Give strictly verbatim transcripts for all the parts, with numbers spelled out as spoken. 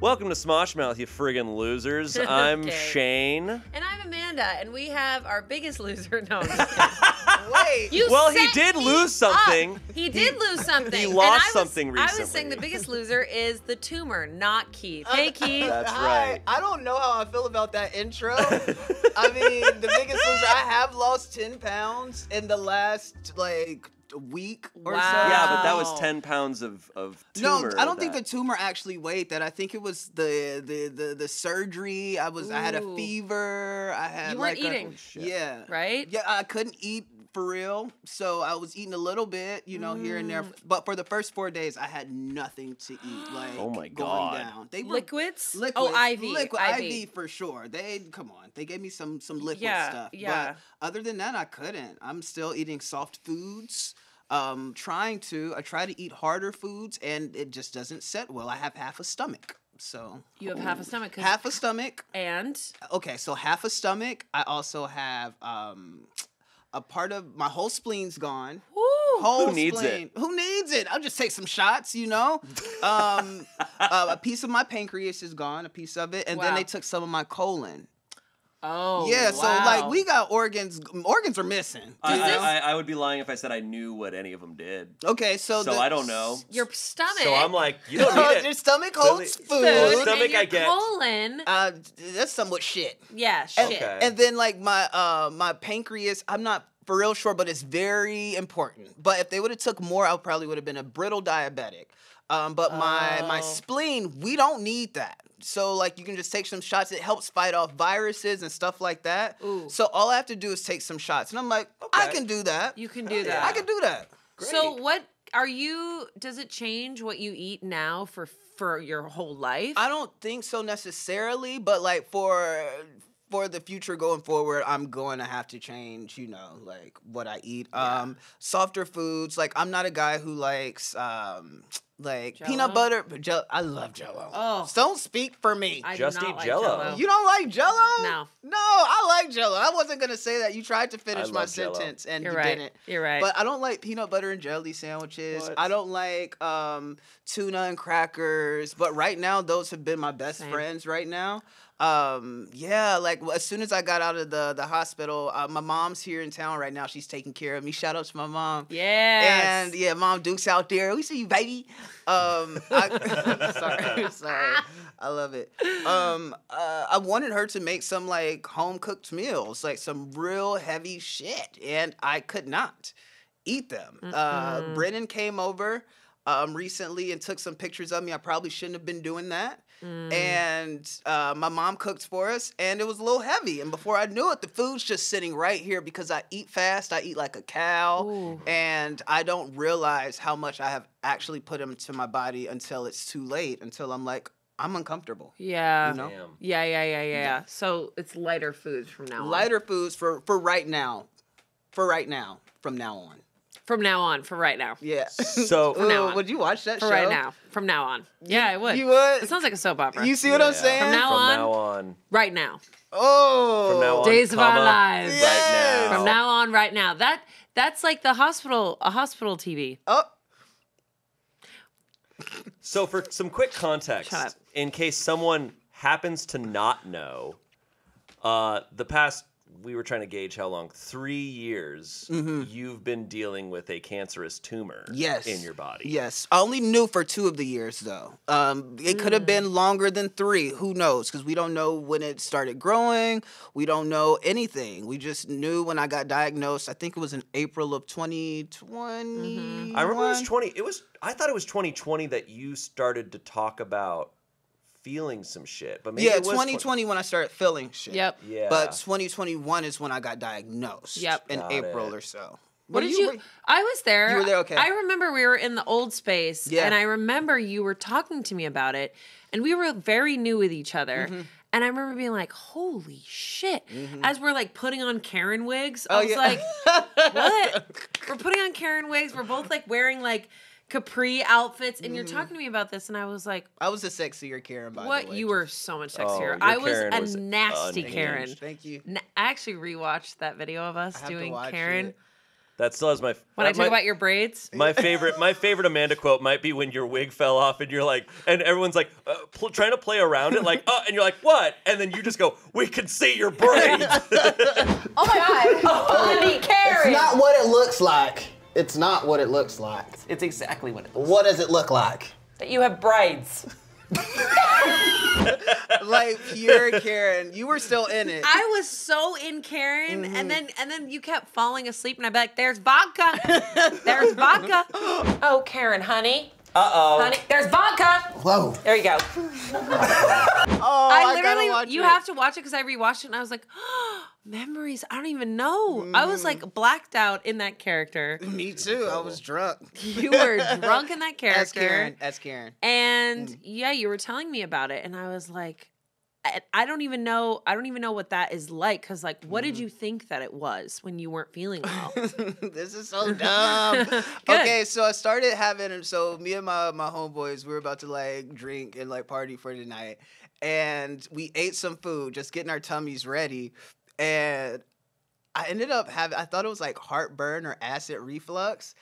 Welcome to Smosh Mouth, you friggin' losers. I'm okay. Shane. And I'm Amanda, and we have our biggest loser. No, I'm just kidding. Wait. You well, he did lose something. Up. He did lose something. He lost was, something recently. I was saying the biggest loser is the tumor, not Keith. Uh, hey, Keith. That's right. I, I don't know how I feel about that intro. I mean, the biggest loser, I have lost ten pounds in the last, like, a week or wow. so. Yeah, but that was ten pounds of, of tumor. No, I don't think the tumor actually weighed that. I think it was the the the, the surgery. I was Ooh. I had a fever. I had you weren't like eating. A, yeah. Right? Yeah, I couldn't eat for real. So I was eating a little bit, you know, mm. here and there. But for the first four days, I had nothing to eat. Like, oh my God. Going down. They were liquids? liquids? Oh, I V. Liquid, I V for sure. They, come on. They gave me some, some liquid yeah, stuff. Yeah. But other than that, I couldn't. I'm still eating soft foods. Um, trying to, I try to eat harder foods and it just doesn't set well. I have half a stomach, so. You have ooh. half a stomach. Half a stomach. And? Okay, so half a stomach. I also have, um, a part of my whole spleen's gone. Woo. Whole Who needs spleen. it? Who needs it? I'll just take some shots, you know. um, uh, a piece of my pancreas is gone, a piece of it, and wow. then they took some of my colon. Oh, yeah. Wow. So like, we got organs. Organs are missing. I, I, I would be lying if I said I knew what any of them did. Okay, so so the, I don't know your stomach. So I'm like, you don't need it. Your stomach holds food. food. Your stomach, and your I get colon. Uh, that's somewhat shit. Yeah, shit. Okay. And then like my uh my pancreas, I'm not for real sure, but it's very important. But if they would have took more, I probably would have been a brittle diabetic. Um, but my, oh. my spleen, we don't need that. So, like, you can just take some shots. It helps fight off viruses and stuff like that. Ooh. So all I have to do is take some shots. And I'm like, okay. I can do that. You can do yeah. that. I can do that. Great. So what are you, does it change what you eat now for for your whole life? I don't think so necessarily, but, like, for... for the future going forward, I'm going to have to change, you know, like, what I eat. Yeah. Um, softer foods. Like, I'm not a guy who likes, um, like, Jell-O? peanut butter. But Jell- I love Jell-O. Oh. Don't speak for me. I Just do not eat like Jell-O. Jell-O. You don't like Jell-O? No. No, I like Jell-O. I wasn't going to say that. You tried to finish my Jell-O. sentence, and You're you right. didn't. You're right. But I don't like peanut butter and jelly sandwiches. What? I don't like um, tuna and crackers. But right now, those have been my best Same. friends right now. Um, yeah, like, as soon as I got out of the, the hospital, uh, my mom's here in town right now. She's taking care of me. Shout out to my mom. Yeah. And, yeah, Mom Duke's out there. We see you, baby. Um, I, sorry, sorry. I love it. Um, uh, I wanted her to make some, like, home-cooked meals, like some real heavy shit, and I could not eat them. Mm-mm. Uh, Brennan came over um, recently and took some pictures of me. I probably shouldn't have been doing that. Mm. And uh, my mom cooked for us, and it was a little heavy. And before I knew it, the food's just sitting right here because I eat fast. I eat like a cow, Ooh. and I don't realize how much I have actually put into my body until it's too late, until I'm like, I'm uncomfortable. Yeah. You know? yeah, yeah, yeah, yeah, yeah. So it's lighter foods from now on. Lighter foods for, for right now. For right now. From now on. From now on, for right now. Yeah. So from now on. Would you watch that for show? For right now. From now on. Yeah, I would. You would? It sounds like a soap opera. You see what yeah. I'm saying? From now from on. From now on. Right now. Oh. From now on. Days comma, of our lives. Yes. Right now. From now on, right now. That that's like the hospital, a hospital T V. Oh. So for some quick context, in case someone happens to not know, uh, the past we were trying to gauge how long, three years, mm-hmm. you've been dealing with a cancerous tumor yes. in your body. Yes. I only knew for two of the years, though. Um, it mm. could have been longer than three. Who knows? Because we don't know when it started growing. We don't know anything. We just knew when I got diagnosed. I think it was in April of twenty twenty. Mm-hmm. I remember it was twenty. It was. I thought it was twenty twenty that you started to talk about feeling some shit, but maybe yeah, it was twenty twenty when I started feeling shit. Yep. Yeah. But twenty twenty-one is when I got diagnosed. Yep. In got April it. or so. What did you? you I was there. You were there. Okay. I remember we were in the old space, yeah. and I remember you were talking to me about it, and we were very new with each other. Mm-hmm. And I remember being like, holy shit. Mm-hmm. As we're like putting on Karen wigs, oh, I was yeah. like, what? We're putting on Karen wigs. We're both like wearing like capri outfits, and mm-hmm. you're talking to me about this, and I was like, I was a sexier Karen, by what? the way. What? You were so much sexier. Oh, I was Karen a was nasty unhinged. Karen. Thank you. I actually rewatched that video of us doing Karen. It. That still has my. When I talk my, about your braids, my favorite, my favorite Amanda quote might be when your wig fell off and you're like, and everyone's like uh, pl trying to play around it, like, uh, and you're like, what? And then you just go, we can see your braids. Oh my God! Holy Karen! It's not what it looks like. It's not what it looks like. It's exactly what it looks like. What does it look like? That you have braids. Like pure Karen. You were still in it. I was so in Karen, mm-hmm. and then and then you kept falling asleep, and I'd be like, there's vodka. There's vodka. Oh, Karen, honey. Uh-oh. Honey, there's vodka. Whoa. There you go. Oh, I literally, I gotta watch you it. have to watch it because I rewatched it, and I was like, oh, memories. I don't even know. Mm. I was like blacked out in that character. Me too. I was drunk. You were drunk in that character. That's Karen. That's Karen. And mm. yeah, you were telling me about it, and I was like, I, I don't even know. I don't even know what that is like. Cause like, what mm. did you think that it was when you weren't feeling well? This is so dumb. Okay, so I started having. So me and my my homeboys, we were about to like drink and like party for the night, and we ate some food, just getting our tummies ready, and I ended up having. I thought it was like heartburn or acid reflux.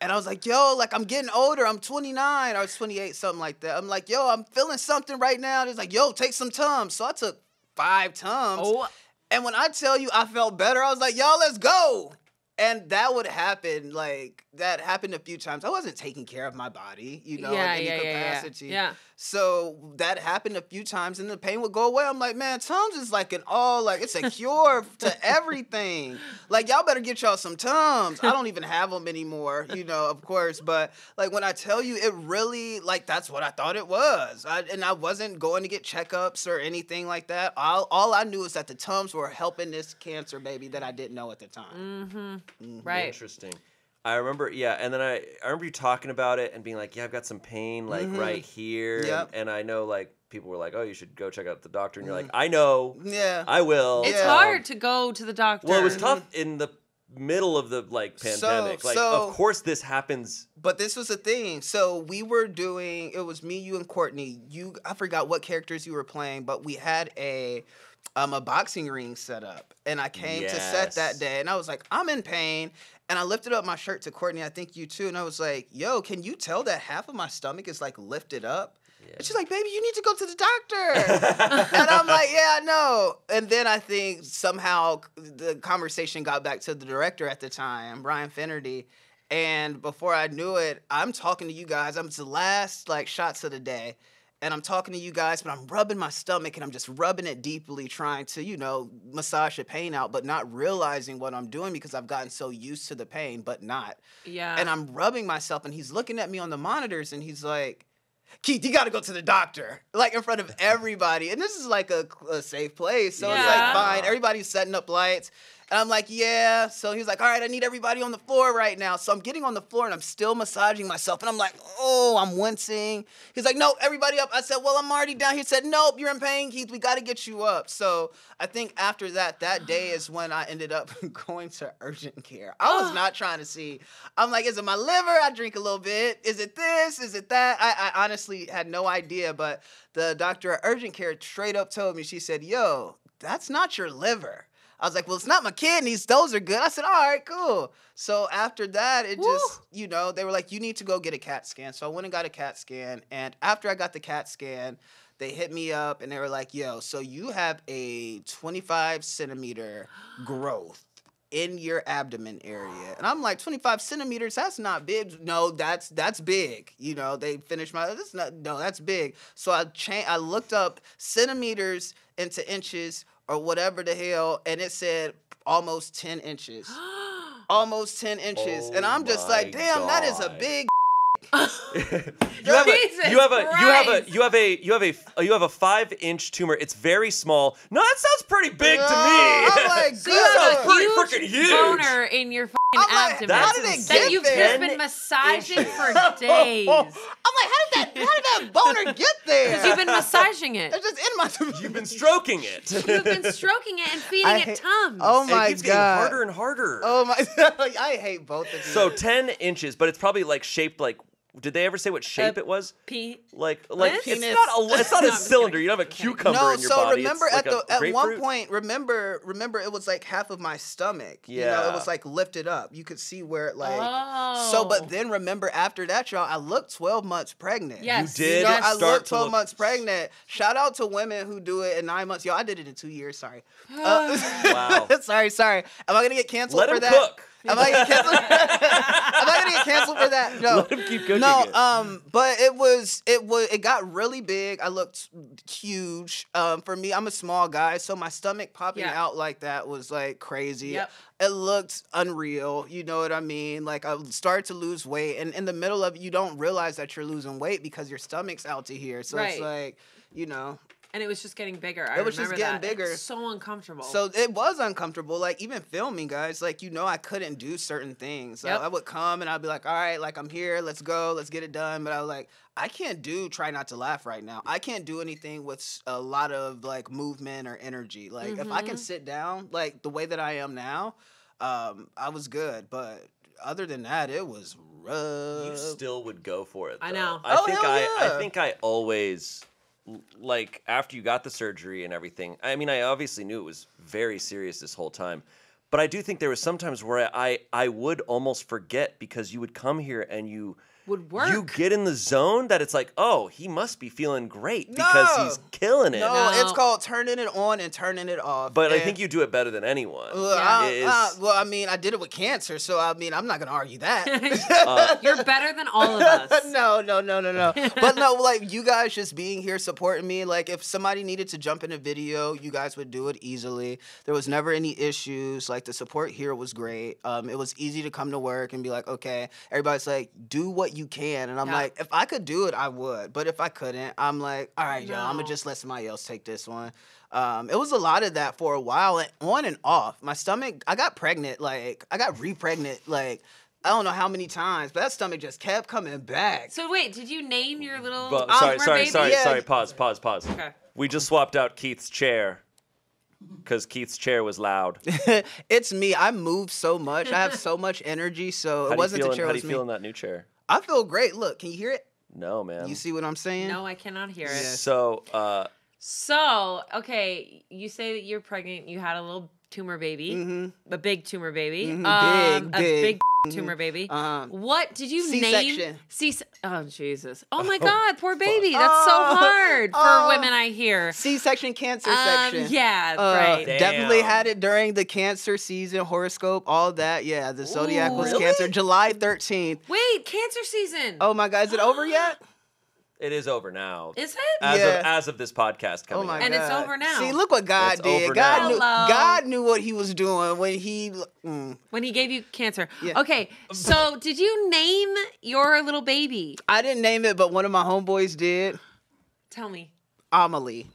And I was like, yo, like, I'm getting older. I'm twenty-nine. I was twenty-eight, something like that. I'm like, yo, I'm feeling something right now. He's like, yo, take some Tums. So I took five Tums. Oh. And when I tell you I felt better, I was like, yo, let's go. And that would happen. Like, that happened a few times. I wasn't taking care of my body, you know, yeah, in any yeah, capacity. Yeah, yeah. Yeah. So that happened a few times, and the pain would go away. I'm like, man, Tums is like an all, like, it's a cure to everything. Like, y'all better get y'all some Tums. I don't even have them anymore, you know, of course. But, like, when I tell you, it really, like, that's what I thought it was. I, and I wasn't going to get checkups or anything like that. All, all I knew is that the Tums were helping this cancer baby that I didn't know at the time. Mm-hmm. Mm-hmm. Right. Interesting. I remember, yeah, and then I, I remember you talking about it and being like, yeah, I've got some pain, like, mm-hmm. right here. Yep. And, and I know, like, people were like, oh, you should go check out the doctor. And you're mm-hmm. like, I know. Yeah. I will. It's yeah. hard to go to the doctor. Well, it was tough in the middle of the, like, pandemic. So, like, so, of course this happens. But this was the thing. So we were doing, it was me, you, and Courtney. You, I forgot what characters you were playing, but we had a... Um, a boxing ring set up, and I came yes. to set that day, and I was like, I'm in pain, and I lifted up my shirt to Courtney, I think you too, and I was like, yo, can you tell that half of my stomach is like lifted up? Yeah. And she's like, baby, you need to go to the doctor. And I'm like, yeah, I know. And then I think somehow the conversation got back to the director at the time, Brian Finnerty, and before I knew it, I'm talking to you guys. I'm the last like shots of the day. And I'm talking to you guys, but I'm rubbing my stomach, and I'm just rubbing it deeply, trying to, you know, massage the pain out, but not realizing what I'm doing because I've gotten so used to the pain, but not. Yeah. And I'm rubbing myself, and he's looking at me on the monitors, and he's like, Keith, you got to go to the doctor, like in front of everybody. And this is like a, a safe place, so yeah. it's like fine. Everybody's setting up lights. And I'm like, yeah. So he's like, all right, I need everybody on the floor right now. So I'm getting on the floor, and I'm still massaging myself. And I'm like, oh, I'm wincing. He's like, no, everybody up. I said, well, I'm already down. He said, nope, you're in pain, Keith. We got to get you up. So I think after that, that day is when I ended up going to urgent care. I was not trying to see. I'm like, is it my liver? I drink a little bit. Is it this? Is it that? I, I honestly had no idea. But the doctor at urgent care straight up told me, she said, yo, that's not your liver. I was like, well, it's not my kidneys. Those are good. I said, all right, cool. So after that, it Woo. just, you know, they were like, you need to go get a CAT scan. So I went and got a CAT scan. And after I got the CAT scan, they hit me up and they were like, yo, so you have a twenty-five centimeter growth in your abdomen area. And I'm like, twenty-five centimeters, that's not big. No, that's that's big. You know, they finished my, that's not, no, that's big. So I cha- I looked up centimeters into inches or whatever the hell, and it said almost ten inches. Almost ten inches. Oh, and I'm just like, damn, God. That is a big you have Jesus a you have a Christ. you have a you have a you have a you have a five inch tumor. It's very small. No, that sounds pretty big yeah, to me. I'm like, so that sounds pretty freaking huge. Boner in your I'm abdomen. Like, how did it get that you've there? Just been massaging for days. I'm like, how did that how did that boner get there? Because you've been massaging it. It's just in my tumor. You've been stroking it. You've been stroking it and feeding I it hate, Tums. Oh my and it keeps God. Getting harder and harder. Oh my I hate both of you. So ten inches, but it's probably like shaped like Did they ever say what shape uh, it was? P. Like, like penis. It's not a, it's not a cylinder. You don't have a cucumber no, in your so body. No, so remember it's at like the at one point, remember, remember, it was like half of my stomach. Yeah, you know, it was like lifted up. You could see where it like. Oh. So, but then remember after that, y'all, I looked twelve months pregnant. Yes, you did. You know, yes. I looked twelve look... months pregnant. Shout out to women who do it in nine months. Y'all, I did it in two years. Sorry. Uh, wow. sorry, sorry. Am I gonna get canceled Let for that? Let him cook. Am I gonna get canceled? Am I gonna get canceled for that? No. Let him keep cooking. No, um, but it was it was it got really big. I looked huge. Um, for me, I'm a small guy, so my stomach popping yeah. out like that was like crazy. Yep. It looked unreal. You know what I mean? Like I started to lose weight, and in the middle of it, you don't realize that you're losing weight because your stomach's out to here. So right. it's like, you know. And it was just getting bigger. I it was remember just getting that. bigger. It was so uncomfortable. So it was uncomfortable. Like even filming, guys. Like you know, I couldn't do certain things. Yep. I, I would come and I'd be like, "All right, like I'm here. Let's go. Let's get it done." But I was like, I can't do Try Not to Laugh right now. I can't do anything with a lot of like movement or energy. Like mm-hmm. if I can sit down, like the way that I am now, um, I was good. But other than that, it was rough. You still would go for it. Though. I know. I oh, think hell I. Yeah. I think I always. Like, after you got the surgery and everything, I mean, I obviously knew it was very serious this whole time, but I do think there was sometimes where I, I would almost forget because you would come here and you would work. You get in the zone that it's like, oh, he must be feeling great no. because he's killing it. No, no, it's called turning it on and turning it off. But I think you do it better than anyone. Well, yeah. I, I, well I mean, I did it with cancer, so I mean, I'm not going to argue that. uh, You're better than all of us. no, no, no, no, no. But no, like, you guys just being here supporting me, like, if somebody needed to jump in a video, you guys would do it easily. There was never any issues. Like, the support here was great. Um, it was easy to come to work and be like, okay, everybody's like, do what you can, and I'm yeah. like, if I could do it, I would. But if I couldn't, I'm like, all right, no. y'all, I'm gonna just let somebody else take this one. Um, it was a lot of that for a while, and on and off. My stomach, I got pregnant, like I got re-pregnant, like I don't know how many times, but that stomach just kept coming back. So wait, did you name your little? Well, sorry, sorry, baby? sorry, yeah. sorry. Pause, pause, pause. Okay. We just swapped out Keith's chair. Because Keith's chair was loud. It's me. I move so much. I have so much energy. So how it wasn't the chair. How do you feel in that new chair? I feel great. Look, can you hear it? No, man. You see what I'm saying? No, I cannot hear it. So, uh... So, okay, you say that you're pregnant. You had a little tumor baby. Mm-hmm. A big tumor baby. Mm-hmm. um, big, a big. big mm-hmm. tumor baby. Um, what did you C-section. name? C-section. Oh, Jesus. Oh, my oh, God. Poor baby. Fuck. That's so hard for oh, women, I hear. C-section, cancer um, section. Yeah, uh, right. Damn. Definitely had it during the cancer season, horoscope, all that. Yeah, the zodiac Ooh, was really? cancer. July thirteenth. Wait, cancer season. Oh, my God. Is it over yet? It is over now. Is it? As, yeah. of, as of this podcast coming out. Oh and God. it's over now. See, look what God it's did. God knew, God knew what he was doing when he... Mm. When he gave you cancer. Yeah. Okay, so did you name your little baby? I didn't name it, but one of my homeboys did. Tell me. Amelie.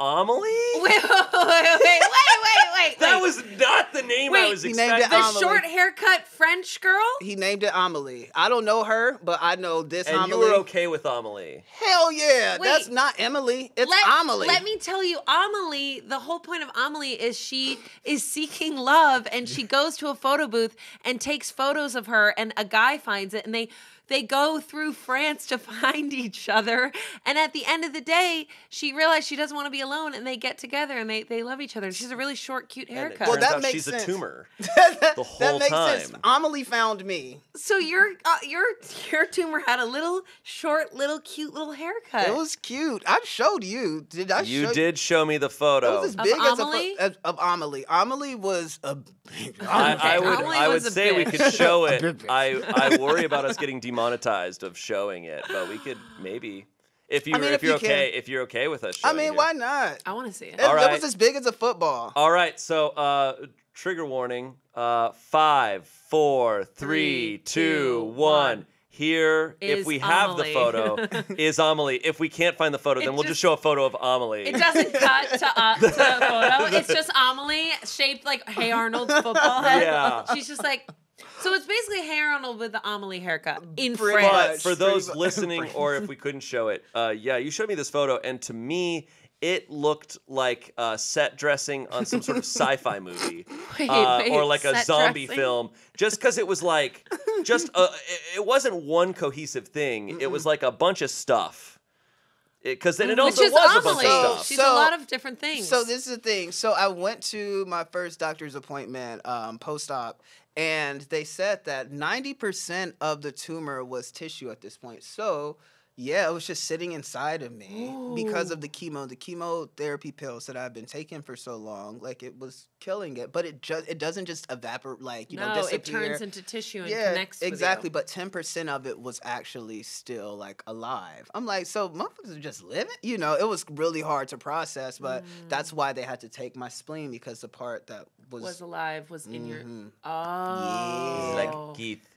Amelie? Wait, wait, wait, wait, wait, wait. That was not the name wait, I was expecting. Named it the short haircut French girl? He named it Amelie. I don't know her, but I know this and Amelie. And you were okay with Amelie. Hell yeah. Wait, that's not Emily. It's let, Amelie. Let me tell you, Amelie, the whole point of Amelie is she is seeking love, and she goes to a photo booth and takes photos of her, and a guy finds it, and they... They go through France to find each other. And at the end of the day, she realized she doesn't want to be alone, and they get together, and they, they love each other. And she's a really short, cute haircut. Well, that makes she's sense. She's a tumor the whole that makes time. Sense. Amelie found me. So your, uh, your, your tumor had a little, short, little, cute little haircut. It was cute. I showed you. Did I you show You did show me the photo. It was as big of as, Amelie? A, as Of Amelie. Amelie was a big... I, I would, I would say bitch. we could show it. I, I worry about us getting demonetized. monetized of showing it, but we could maybe if you I mean, if, if you're you okay can. if you're okay with us showing I mean it. Why not? I want to see it. All it, right. It was as big as a football. All right, so uh trigger warning, uh five, four, three, three two, one. one. Here, is if we have Amelie. the photo, is Amelie. If we can't find the photo, it then we'll just, just show a photo of Amelie. It doesn't cut to, uh, to the photo. It's just Amelie shaped like Hey Arnold's football head. Yeah. She's just like... So it's basically Hey Arnold with the Amelie haircut in Pretty French. But for those Pretty listening, or if we couldn't show it, uh, yeah, you showed me this photo, and to me, it looked like uh, set dressing on some sort of sci-fi movie, wait, uh, wait, or like a zombie dressing? film, just because it was like... just a, it wasn't one cohesive thing. Mm-mm. It was like a bunch of stuff. Because then it also was Amelie. a bunch of stuff. She's so, a lot of different things. So this is the thing. So I went to my first doctor's appointment, um, post-op, and they said that ninety percent of the tumor was tissue at this point. So, yeah, it was just sitting inside of me Ooh. because of the chemo, the chemotherapy pills that I've been taking for so long. Like, it was killing it. But it just it doesn't just evaporate, like, you no, know, disappear. It turns into tissue and yeah, connects exactly, with you. But ten percent of it was actually still, like, alive. I'm like, so motherfuckers are just living? You know, it was really hard to process, but mm. that's why they had to take my spleen, because the part that was... Was alive, was in mm-hmm. your... Oh. Yeah. Like, Keith.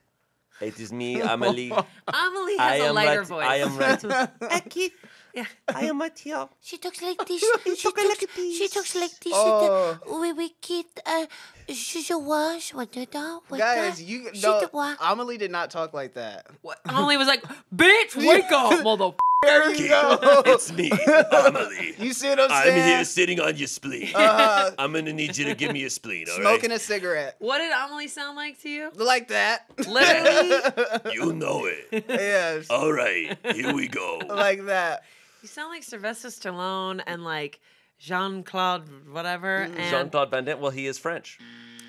It is me, Amelie. Amelie has a lighter right, voice. I am right. uh, Keith. Yeah. I am right here. She talks like this. She, she, talks, like this. she talks like this. Oh. And, uh, we we Keith. Uh, she she was what the dog. Guys, you know, Amelie did not talk like that. What? Amelie was like, "Bitch, wake up, motherfucker." There you go. It's me, Amelie. You see what I'm saying? I'm here sitting on your spleen. Uh, I'm going to need you to give me your spleen, all right? Smoking a cigarette. What did Amelie sound like to you? Like that. Literally? You know it. Yes. All right, here we go. Like that. You sound like Sylvester Stallone and like Jean-Claude whatever. Mm. Jean-Claude Van Damme. Well, he is French.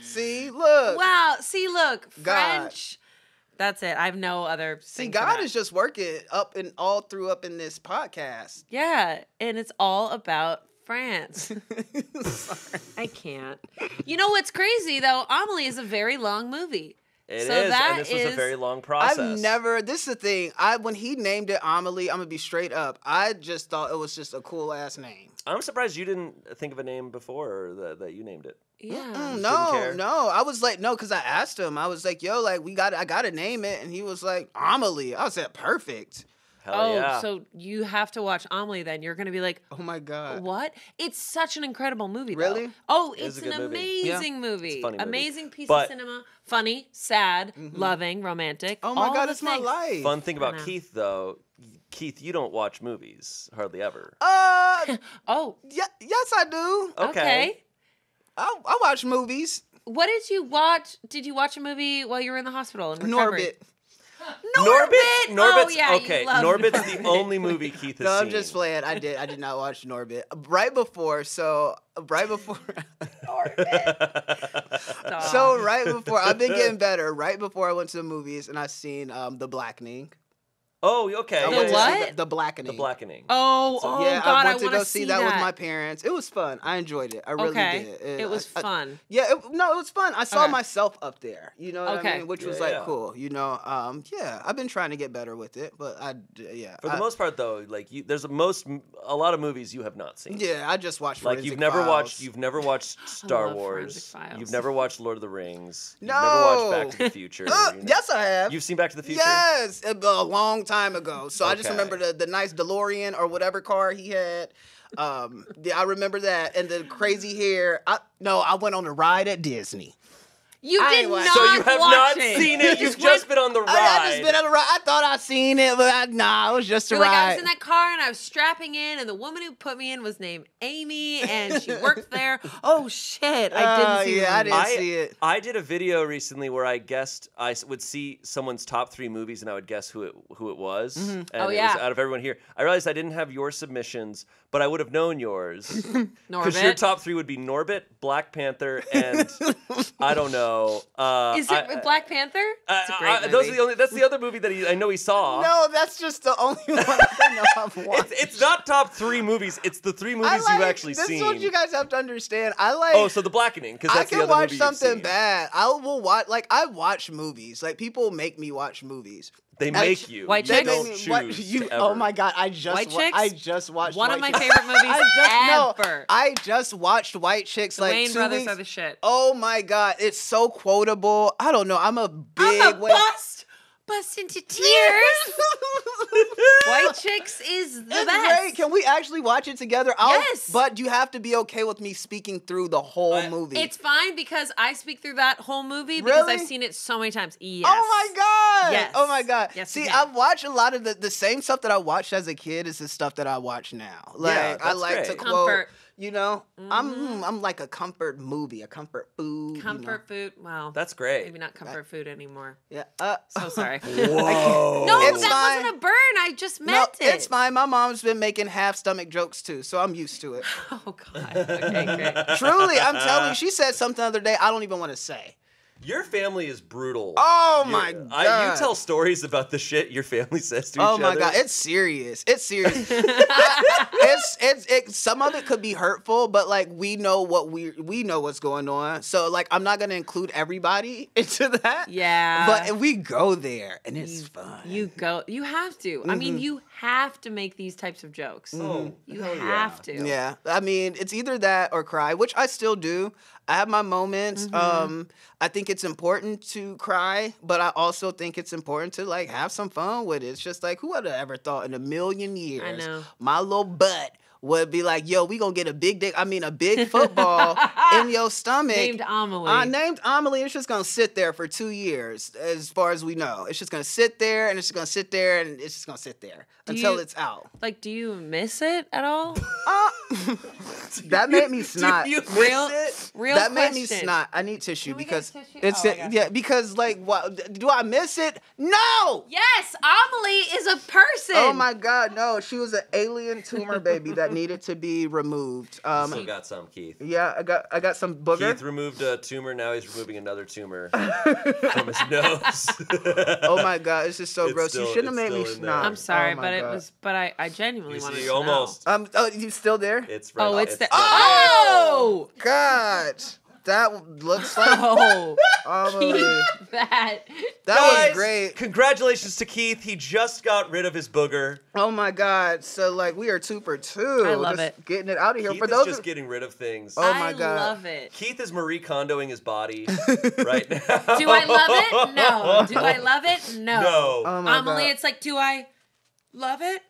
See, look. Wow, see, look. French. God. That's it. I have no other. See, God is just working up and all through up in this podcast. Yeah, and it's all about France. Sorry. I can't. You know what's crazy though? Amelie is a very long movie. It so is, that and this is, was a very long process. I've never. This is the thing. I when he named it Amelie, I'm gonna be straight up. I just thought it was just a cool ass name. I'm surprised you didn't think of a name before that, that you named it. Yeah. Mm-mm, no, no. I was like, no, because I asked him. I was like, yo, like we got, I gotta name it, and he was like, Amelie. I said, perfect. Hell oh, yeah. So you have to watch Amelie then. You're gonna be like, oh my god, what? It's such an incredible movie. Really? Though. Oh, it it's an amazing movie. Yeah. It's a funny movie. Amazing piece but, of cinema. Funny, sad, mm-hmm. loving, romantic. Oh my god, it's things. my life. Fun thing about Keith though. Keith, you don't watch movies hardly ever. Uh oh. Yeah, yes, I do. Okay. okay. I, I watch movies. What did you watch? Did you watch a movie while you were in the hospital in recovery? Norbit. Norbit. Norbit. Norbit's, oh, yeah, okay. Norbit's Norbit. the only movie Keith has no, seen. I'm just playing. I did. I did not watch Norbit. Right before. So right before. Norbit. So right before. I've been getting better. Right before I went to the movies and I seen um, The Blackening. Oh, okay. The I what? The, the Blackening. The Blackening. Oh, so, oh yeah, God, I want to go see that, that with my parents. It was fun. I enjoyed it. I really okay. did. It, it was I, fun. I, yeah, it, no, it was fun. I saw okay. myself up there. You know what okay. I mean? Which yeah, was like yeah. cool. You know, um, yeah. I've been trying to get better with it, but I, yeah. For I, the most part, though, like you, there's a most a lot of movies you have not seen. Yeah, I just watched. Like Forensic you've never Files. watched, you've never watched Star Wars. You've never watched Lord of the Rings. No. You've never watched Back to the Future. uh, you know? Yes, I have. You've seen Back to the Future. Yes, a long time ago. So okay. I just remember the, the nice DeLorean or whatever car he had. Um, yeah, I remember that. And the crazy hair. I, no, I went on a ride at Disney. You I did not So you have not it. seen it. You've just been on the ride. I, I just been on the ride. I thought I seen it, but I, nah, it was just a You're ride. Like I was in that car and I was strapping in, and the woman who put me in was named Amy, and she worked there. Oh shit! I didn't uh, see it. Yeah, I didn't I, see it. I did a video recently where I guessed I would see someone's top three movies, and I would guess who it who it was. Mm-hmm. And oh, it yeah. was out of everyone here, I realized I didn't have your submissions, but I would have known yours because your top three would be Norbit, Black Panther, and I don't know. Uh, Is it I, Black Panther? Uh, it's a great I, movie. Those are the only, that's the other movie that he, I know he saw. No, that's just the only one I know I've watched. It's, it's not top three movies. It's the three movies like, you've actually this seen. This is what you guys have to understand. I like. Oh, so The Blackening, because that's the other movie I can watch something bad. I will watch. Like I watch movies. Like people make me watch movies. They make I, you. White Chicks. Don't choose what, you, oh my god! I just White Chicks? I just watched one White of my Chicks. favorite movies I just, ever. No, I just watched White Chicks. The like Wayne two brothers weeks. are the shit. Oh my god! It's so quotable. I don't know. I'm a big. I'm a bust. Bust into tears. White Chicks is the it's best. Great. Can we actually watch it together? I'll, yes. But you have to be okay with me speaking through the whole uh, movie. It's fine because I speak through that whole movie because really? I've seen it so many times. Yes. Oh my god. Yes. Oh my god. Yes, see, I've watched a lot of the the same stuff that I watched as a kid is the stuff that I watch now. Like yeah, I like great. to quote. Comfort. You know, mm-hmm. I'm I'm like a comfort movie, a comfort food. Comfort you know? food. Wow, that's great. Maybe not comfort right. food anymore. Yeah. Uh, so sorry. Whoa. No, it's that fine. wasn't a burn. I just meant no, it. It's fine. My mom's been making half stomach jokes too, so I'm used to it. Oh God. Okay, great. Truly, I'm telling you, she said something the other day I don't even want to say. Your family is brutal. Oh my You're, God! I, you tell stories about the shit your family says to oh each other. Oh my God! It's serious. It's serious. it's it's it, some of it could be hurtful, but like we know what we we know what's going on. So like I'm not gonna include everybody into that. Yeah. But we go there, and it's you, fun. You go. You have to. Mm-hmm. I mean, you have to make these types of jokes. Mm-hmm. You Hell have yeah. to. Yeah. I mean, it's either that or cry, which I still do. I have my moments. Mm-hmm. Um, I think it's important to cry, but I also think it's important to like have some fun with it. It's just like, who would have ever thought in a million years I know. my little butt would be like, yo, we gonna get a big dick, I mean a big football in your stomach. Named Amelie. I uh, named Amelie, it's just gonna sit there for two years, as far as we know. It's just gonna sit there, and it's just gonna sit there, and it's just gonna sit there do until you, it's out. Like, do you miss it at all? Uh, that made me snot. Do you miss real, it? Real That question. made me snot. I need tissue because tissue? it's oh, it, yeah because like what do I miss it? No. Yes, Amelie is a person. Oh my God, no! She was an alien tumor baby that needed to be removed. Um, Still got some, Keith. Yeah, I got I got some booger. Keith removed a tumor. Now he's removing another tumor from his nose. Oh my God, this is so it's gross. Still, you shouldn't have made me snot. I'm sorry, oh but God. it was. But I, I genuinely wanted to almost. Know. Um. Oh, you still there? It's right. Oh, it's, it's the. Oh God. That looks like oh, Keith, that. That Guys, was great. Congratulations to Keith. He just got rid of his booger. Oh my God! So like we are two for two. I love just it. Getting it out of here. Keith for is those just who... getting rid of things. Oh my I God! I love it. Keith is Marie Kondoing his body right now. Do I love it? No. Do I love it? No. No. Oh my Amelie, God. It's like, do I love it?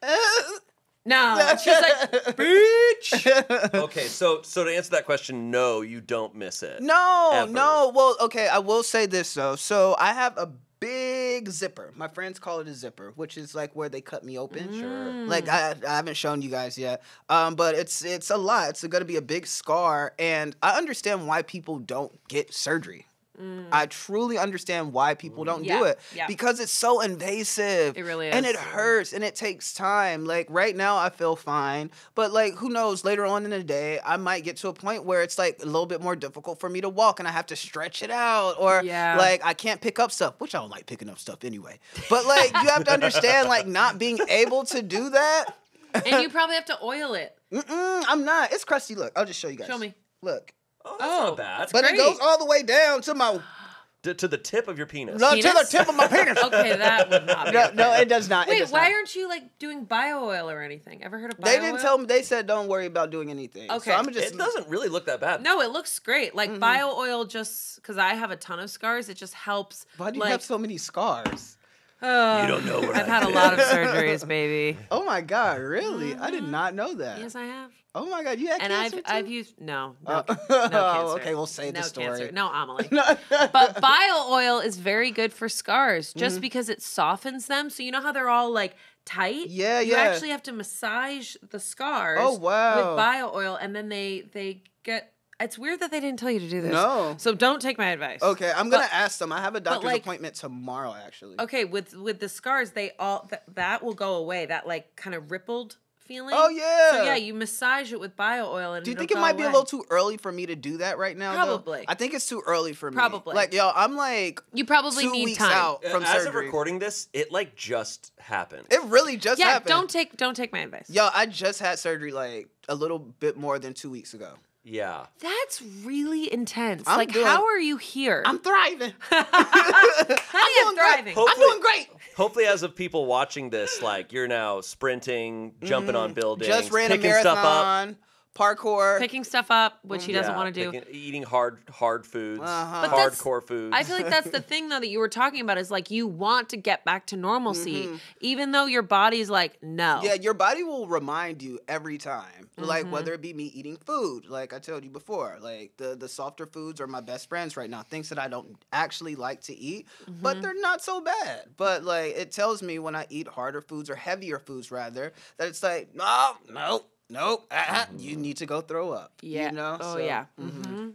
No, she's like, bitch. Okay, so so to answer that question, no, you don't miss it. No, ever. no. Well, okay, I will say this though. So I have a big zipper. My friends call it a zipper, which is like where they cut me open. Sure. Mm. Like I, I haven't shown you guys yet, um, but it's it's a lot. It's going to be a big scar, and I understand why people don't get surgery. Mm. I truly understand why people don't yeah, do it yeah. because it's so invasive. It really is. And it hurts and it takes time. Like right now I feel fine, but like who knows, later on in the day I might get to a point where it's like a little bit more difficult for me to walk and I have to stretch it out or yeah. like I can't pick up stuff, which I don't like picking up stuff anyway. But like you have to understand like not being able to do that. And you probably have to oil it. Mm-mm, I'm not. It's crusty. Look, I'll just show you guys. Show me. Look. Oh, that's oh, not bad. But great. It goes all the way down to my... D to the tip of your penis. No, penis? to the tip of my penis. Okay, that would not be no, no, it does not. Wait, does why not. aren't you, like, doing bio oil or anything? Ever heard of bio oil? They didn't oil? tell me. They said don't worry about doing anything. Okay. So I'm just... It doesn't really look that bad. No, it looks great. Like, mm-hmm. bio oil just... Because I have a ton of scars, it just helps. Why do you like, have so many scars? Oh, you don't know where I've had a lot of surgeries, baby. Oh, my God, really? Mm-hmm. I did not know that. Yes, I have. Oh my God, you had and cancer. And I've, I've used, no, no, oh. no cancer. Oh, okay, we'll say no the story. Cancer. No Amelie. No. But bio oil is very good for scars just mm-hmm. because it softens them. So you know how they're all like tight? Yeah, you yeah. You actually have to massage the scars oh, wow. with bio oil and then they they get, it's weird that they didn't tell you to do this. No. So don't take my advice. Okay, I'm going to ask them. I have a doctor's like, appointment tomorrow, actually. Okay, with, with the scars, they all, th that will go away. That like kind of rippled feeling. Oh yeah. So yeah, you massage it with bio oil and do you think it might away. be a little too early for me to do that right now? Probably. Though? I think it's too early for me. Probably. Like yo, I'm like you probably two need weeks time. Out from As surgery. Of recording this, it like just happened. It really just yeah, happened. Yeah, don't take don't take my advice. Yo, I just had surgery like a little bit more than two weeks ago. Yeah. That's really intense. I'm like, doing, how are you here? I'm thriving. How I'm doing thriving. Great. I'm doing great. Hopefully, as of people watching this, like, you're now sprinting, jumping mm-hmm. on buildings, just ran picking a marathon, stuff up. Parkour. Picking stuff up, which he doesn't yeah, want to do. Picking, eating hard hard foods, uh-huh. hardcore foods. I feel like that's the thing, though, that you were talking about is, like, you want to get back to normalcy, mm-hmm. even though your body's like, no. Yeah, your body will remind you every time, mm-hmm. like, whether it be me eating food, like I told you before. Like, the, the softer foods are my best friends right now, things that I don't actually like to eat, mm-hmm. but they're not so bad. But, like, it tells me when I eat harder foods or heavier foods, rather, that it's like, no, no. nope, ah, ah, you need to go throw up. Yeah. You know? Oh, so, yeah. Mm-hmm. Mm-hmm.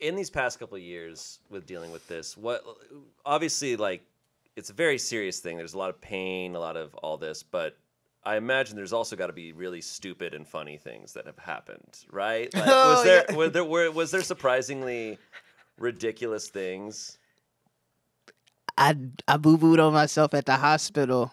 In these past couple of years with dealing with this, what obviously, like, it's a very serious thing. There's a lot of pain, a lot of all this, but I imagine there's also got to be really stupid and funny things that have happened, right? Like, oh, was there, yeah. were there were, was there surprisingly ridiculous things? I I boo-booed on myself at the hospital.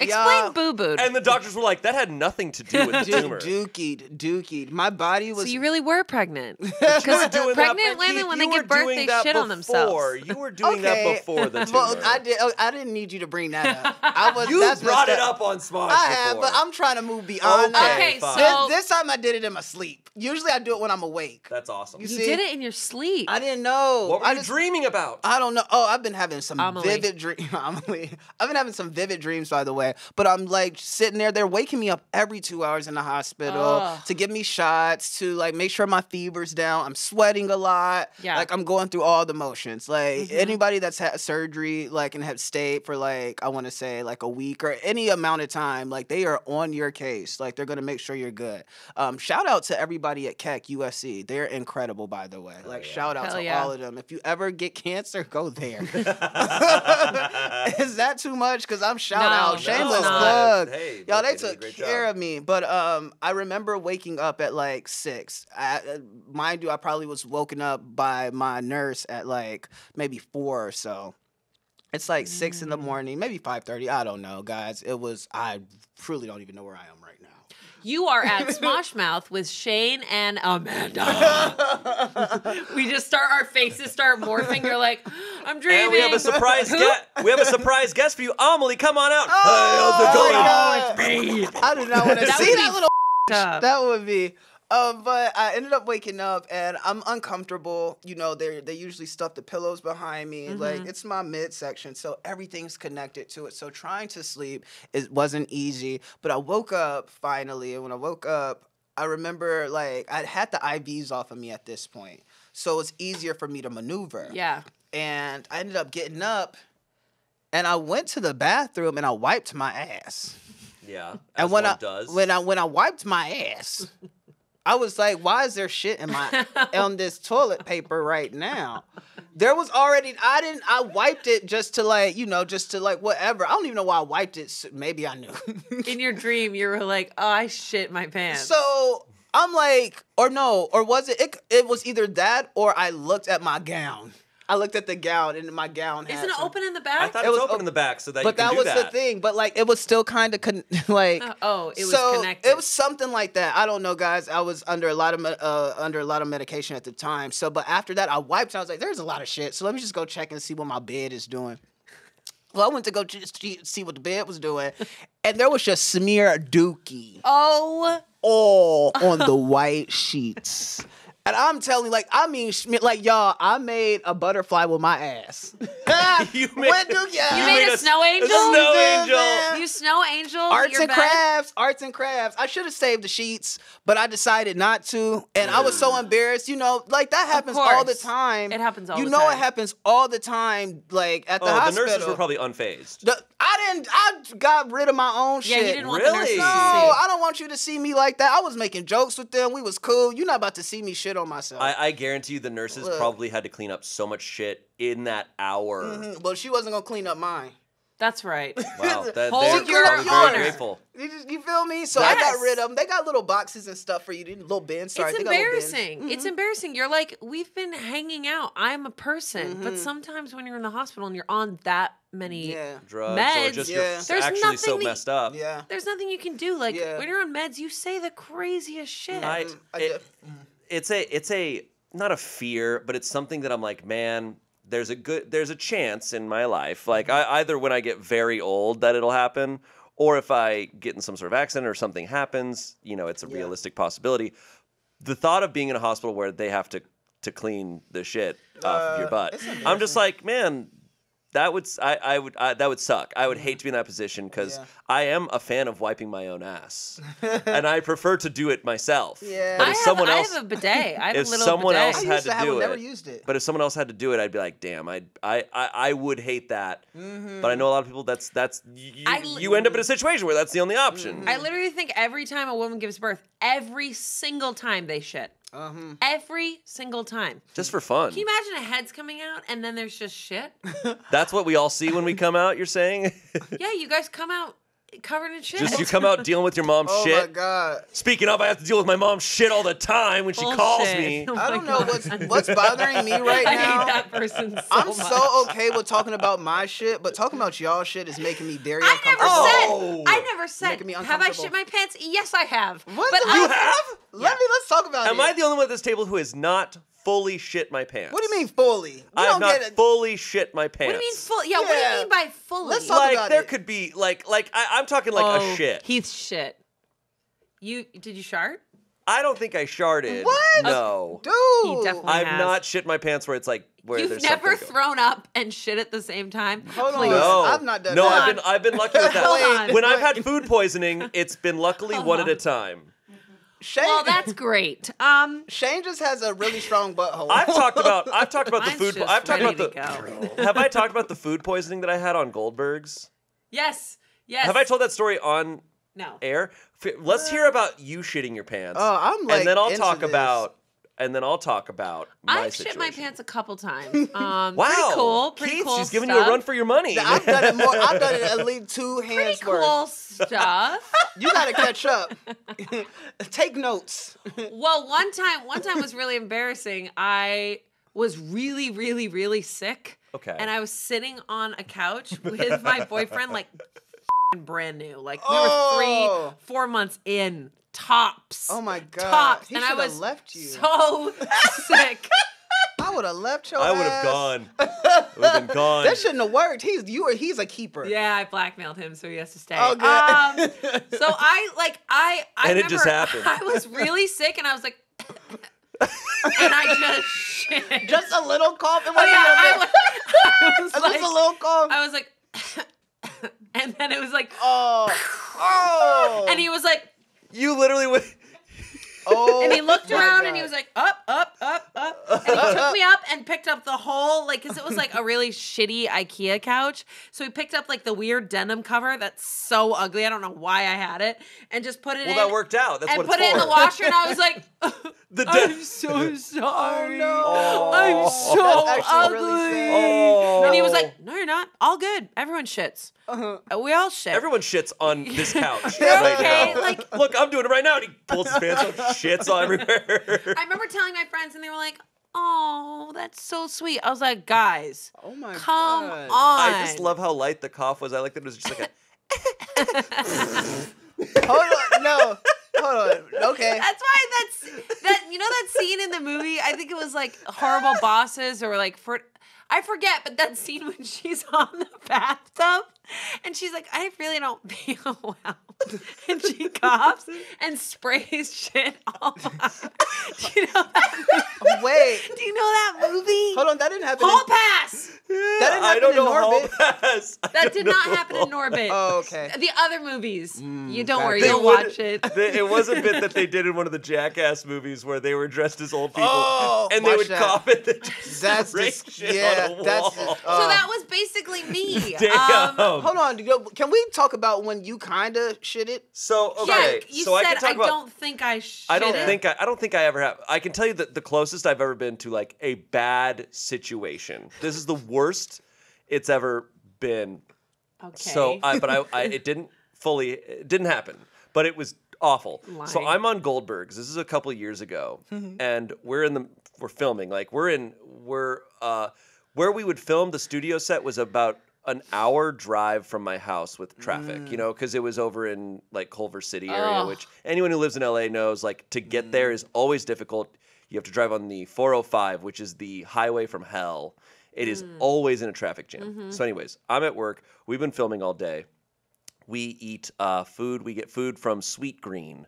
Explain boo-booed. And the doctors were like, that had nothing to do with the tumor. Dookied, dookied. My body was... So you really were pregnant. Because pregnant women, when they give birth, they shit on themselves. You were doing that before the tumor. Well, I, did, I didn't need you to bring that up. I was, you brought it up on Smosh I have, but I'm trying to move beyond that. Okay, so... This time I did it in my sleep. Usually I do it when I'm awake. That's awesome. You did it in your sleep. I didn't know. What were you dreaming about? I don't know. Oh, I've been having some vivid dreams. I've been having some vivid dreams, by the way. But I'm like sitting there, they're waking me up every two hours in the hospital oh. to give me shots, to like make sure my fever's down. I'm sweating a lot. Yeah. Like I'm going through all the motions. Like mm-hmm. anybody that's had surgery, like and have stayed for like, I want to say like a week or any amount of time, like they are on your case. Like they're going to make sure you're good. Um, shout out to everybody at Keck U S C. They're incredible, by the way. Like oh, yeah. shout out Hell to yeah. all of them. If you ever get cancer, go there. Is that too much? Because I'm shout no. out. Shameless plug. Hey, y'all, they took care of me. But um, I remember waking up at like six. I, uh, mind you, I probably was woken up by my nurse at like maybe four or so. It's like mm. six in the morning, maybe five thirty. I don't know, guys. It was, I truly don't even know where I am right now. You are at Smosh Mouth with Shane and Amanda. We just start, our faces start morphing. You're like, I'm dreaming. And we have a surprise guest. We have a surprise guest for you. Amelie, come on out. Oh, hey, how's it going? Oh, it's me. I do not want to see that little up. That would be. Uh, but I ended up waking up and I'm uncomfortable. You know, they they usually stuff the pillows behind me. Mm-hmm. Like it's my midsection, so everything's connected to it. So trying to sleep it wasn't easy. But I woke up finally, and when I woke up, I remember like I had the I Vs off of me at this point, so it's easier for me to maneuver. Yeah. And I ended up getting up, and I went to the bathroom and I wiped my ass. Yeah. And when I does. when I when I wiped my ass. I was like, why is there shit in my on this toilet paper right now? There was already, I didn't, I wiped it just to like, you know, just to like whatever. I don't even know why I wiped it. So maybe I knew. In your dream, you were like, oh, I shit my pants. So I'm like, or no, or was it, it, it was either that or I looked at my gown. I looked at the gown, and my gown had Isn't it some... open in the back? I thought it, it was open in the back so that you could do that. But that was the thing. But, like, it was still kind of, con like... Uh, oh, it was so connected. It was something like that. I don't know, guys. I was under a lot of uh, under a lot of medication at the time. So, but after that, I wiped. I was like, there's a lot of shit. So let me just go check and see what my bed is doing. Well, I went to go see what the bed was doing, and there was just smear dookie. Oh. All on the white sheets. And I'm telling you, like, I mean, like, y'all, I made a butterfly with my ass. you made, when do, yeah. you made, made a, a snow angel? A snow angel. Yeah, you snow angel? Arts and bed? crafts. Arts and crafts. I should have saved the sheets, but I decided not to. And yeah. I was so embarrassed. You know, like, that happens all the time. It happens all you the time. You know it happens all the time, like, at the oh, hospital. The nurses were probably unfazed. The, I didn't. I got rid of my own yeah, shit. Yeah, you didn't want really? the nurses to see. No, I don't want you to see me like that. I was making jokes with them. We was cool. You're not about to see me shit on myself. I, I guarantee you the nurses Look. probably had to clean up so much shit in that hour. Mm-hmm. Well, she wasn't going to clean up mine. That's right. Wow. That, Hold your honor. Very grateful. You, just, you feel me? So yes. I got rid of them. They got little boxes and stuff for you. Little bins. Sorry. It's they embarrassing. Got bins. It's mm-hmm. embarrassing. You're like, we've been hanging out. I'm a person. Mm-hmm. But sometimes when you're in the hospital and you're on that many yeah. drugs meds, or just yeah. you're there's actually so that, messed up. Yeah. There's nothing you can do. Like yeah. when you're on meds, you say the craziest shit. I, I it, It's a, it's a, not a fear, but it's something that I'm like, man, there's a good, there's a chance in my life. Like I, either when I get very old that it'll happen, or if I get in some sort of accident or something happens, you know, it's a yeah. realistic possibility. The thought of being in a hospital where they have to, to clean the shit uh, off of your butt. I'm just like, man, That would I I would I, that would suck. I would hate to be in that position because yeah. I am a fan of wiping my own ass, and I prefer to do it myself. Yeah, but if I, have, someone else, I have a bidet. I have if a little someone bidet. else had to, to do it, never used it, but if someone else had to do it, I'd be like, damn, I I I, I would hate that. Mm-hmm. But I know a lot of people. That's that's you, you end up in a situation where that's the only option. I literally think every time a woman gives birth, every single time they shit. Uh-huh. Every single time. Just for fun. Can you imagine a head's coming out and then there's just shit? That's what we all see when we come out, you're saying? Yeah, you guys come out covered in shit. Just you come out dealing with your mom's oh shit. Oh my God. Speaking of, I have to deal with my mom's shit all the time when she Bullshit. calls me. Oh I don't know what's, what's bothering me right now. I hate that person so I'm much. so okay with talking about my shit, but talking about y'all shit is making me very I uncomfortable. Never said, oh. I never said, have I shit my pants? Yes, I have. What? But you I, have? Let yeah. me, let's talk about Am it. Am I the only one at this table who is not fully shit my pants? What do you mean fully? We I have not a... fully shit my pants. What do you mean fully? Yeah, yeah, what do you mean by fully? Let's talk like, about there it. could be, like, like I, I'm talking like oh, a shit. Heath's shit. You, did you shart? I don't think I sharted. What? No. Dude. He definitely I've has. not shit my pants where it's like, where You've there's never thrown going. up and shit at the same time? Hold Please. on. No. I've not done no, that. No, I've been, I've been lucky with that. When I've had food poisoning, it's been luckily one at a time. Shane, well, that's great. Um, Shane just has a really strong butthole. I've talked about I've talked about the food. Po I've talked about the. Have I talked about the food poisoning that I had on Goldberg's? Yes. Yes. Have I told that story on no. air? Let's hear about you shitting your pants. Oh, I'm like. And then I'll into talk this. about. And then I'll talk about my I've situation. I've shit my pants a couple times. Um, wow. Pretty cool. Pretty Keith, cool she's giving stuff. you a run for your money. I've done it more. I've done it at least two hands pretty worth. Pretty cool stuff. You got to catch up. Take notes. Well, one time, one time was really embarrassing. I was really, really, really sick. Okay. And I was sitting on a couch with my boyfriend, like brand new. Like we oh. were three, four months in. Tops. Oh my God. Tops. He and I was left you. so sick. I would have left your I would have gone. I would have been gone. That shouldn't have worked. He's you or he's a keeper. Yeah, I blackmailed him, so he has to stay. Oh, good. Um, so I like I I and remember, it just happened. I was really sick, and I was like, and I just shit. Just a little cough. And oh, yeah, I was, I was like, just a little cough. I was like, and then it was like, oh, oh, and he was like. You literally went. Oh. And he looked around God. and he was like, up, up, up, up. And he took me up and picked up the whole, like, because it was like a really shitty IKEA couch. So he picked up like the weird denim cover that's so ugly. I don't know why I had it. And just put it well, in. Well, that worked out. That's what it's for. And put it in the washer and I was like, the I'm so sorry. Oh, no. oh. I'm so that's ugly. Really sad. Oh. And he was like, no, you're not. All good. Everyone shits. Uh-huh. We all shit. Everyone shits on this couch. Right okay, now. Like, look, I'm doing it right now. And he pulls his pants up, shits all everywhere. I remember telling my friends, and they were like, "Oh, that's so sweet." I was like, "Guys, oh my come God. on!" I just love how light the cough was. I like that it was just like a. Hold on, no. Hold on. Okay. That's why that's that. You know that scene in the movie? I think it was like Horrible Bosses or like for. I forget, but that scene when she's on the bathtub and she's like, I really don't feel well. And she coughs and sprays shit all out. Do you know that movie? Wait. Do you know that movie? Hold on, that didn't happen. Hall Pass! Yeah, that didn't happen I don't in know Norbit. Hall Pass. That did not happen in Norbit. Oh, okay. The other movies. Mm, you don't worry, you'll watch it. They, it was a bit that they did in one of the Jackass movies where they were dressed as old people oh, and they would that. cough at the That's just, shit yeah, on a that's wall. Just, uh, so that was basically me. Damn. Um, Hold on, can we talk about when you kind of shit it? So okay, yeah, you so said I can talk I about, don't think I shit I don't it. think I, I don't think I ever have. I can tell you that the closest I've ever been to like a bad situation. This is the worst it's ever been. Okay. So I but I, I it didn't fully it didn't happen, but it was awful. Lying. So I'm on Goldberg's. This is a couple of years ago, mm-hmm. and we're in the we're filming like we're in we're uh, where we would film the studio set was about. An hour drive from my house with traffic, mm. you know, because it was over in like Culver City area, oh. which anyone who lives in L A knows like to get mm. there is always difficult. You have to drive on the four oh five, which is the highway from hell. It mm. is always in a traffic jam. Mm-hmm. So anyways, I'm at work. We've been filming all day. We eat uh, food. We get food from Sweetgreen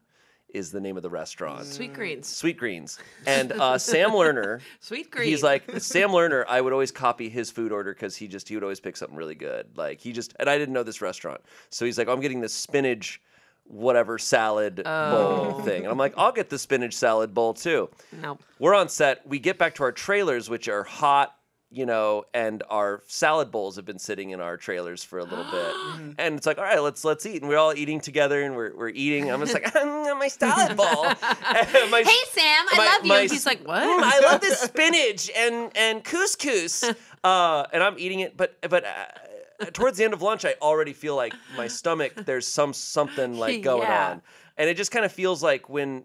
is the name of the restaurant. Sweetgreens. Sweetgreens. And uh, Sam Lerner. Sweetgreen. He's like, Sam Lerner, I would always copy his food order because he just, he would always pick something really good. Like he just, and I didn't know this restaurant. So he's like, oh, I'm getting this spinach whatever salad oh. bowl thing. And I'm like, I'll get the spinach salad bowl too. Nope. We're on set. We get back to our trailers, which are hot, you know, and our salad bowls have been sitting in our trailers for a little bit. And it's like, all right, let's let's eat. And we're all eating together and we're, we're eating. I'm just like, mm, my salad bowl. my, hey, Sam, I my, love you. My, he's like, what? Mm, I love this spinach and, and couscous. Uh, and I'm eating it, but... but uh, towards the end of lunch, I already feel like my stomach, there's some something like going yeah. on. And it just kind of feels like when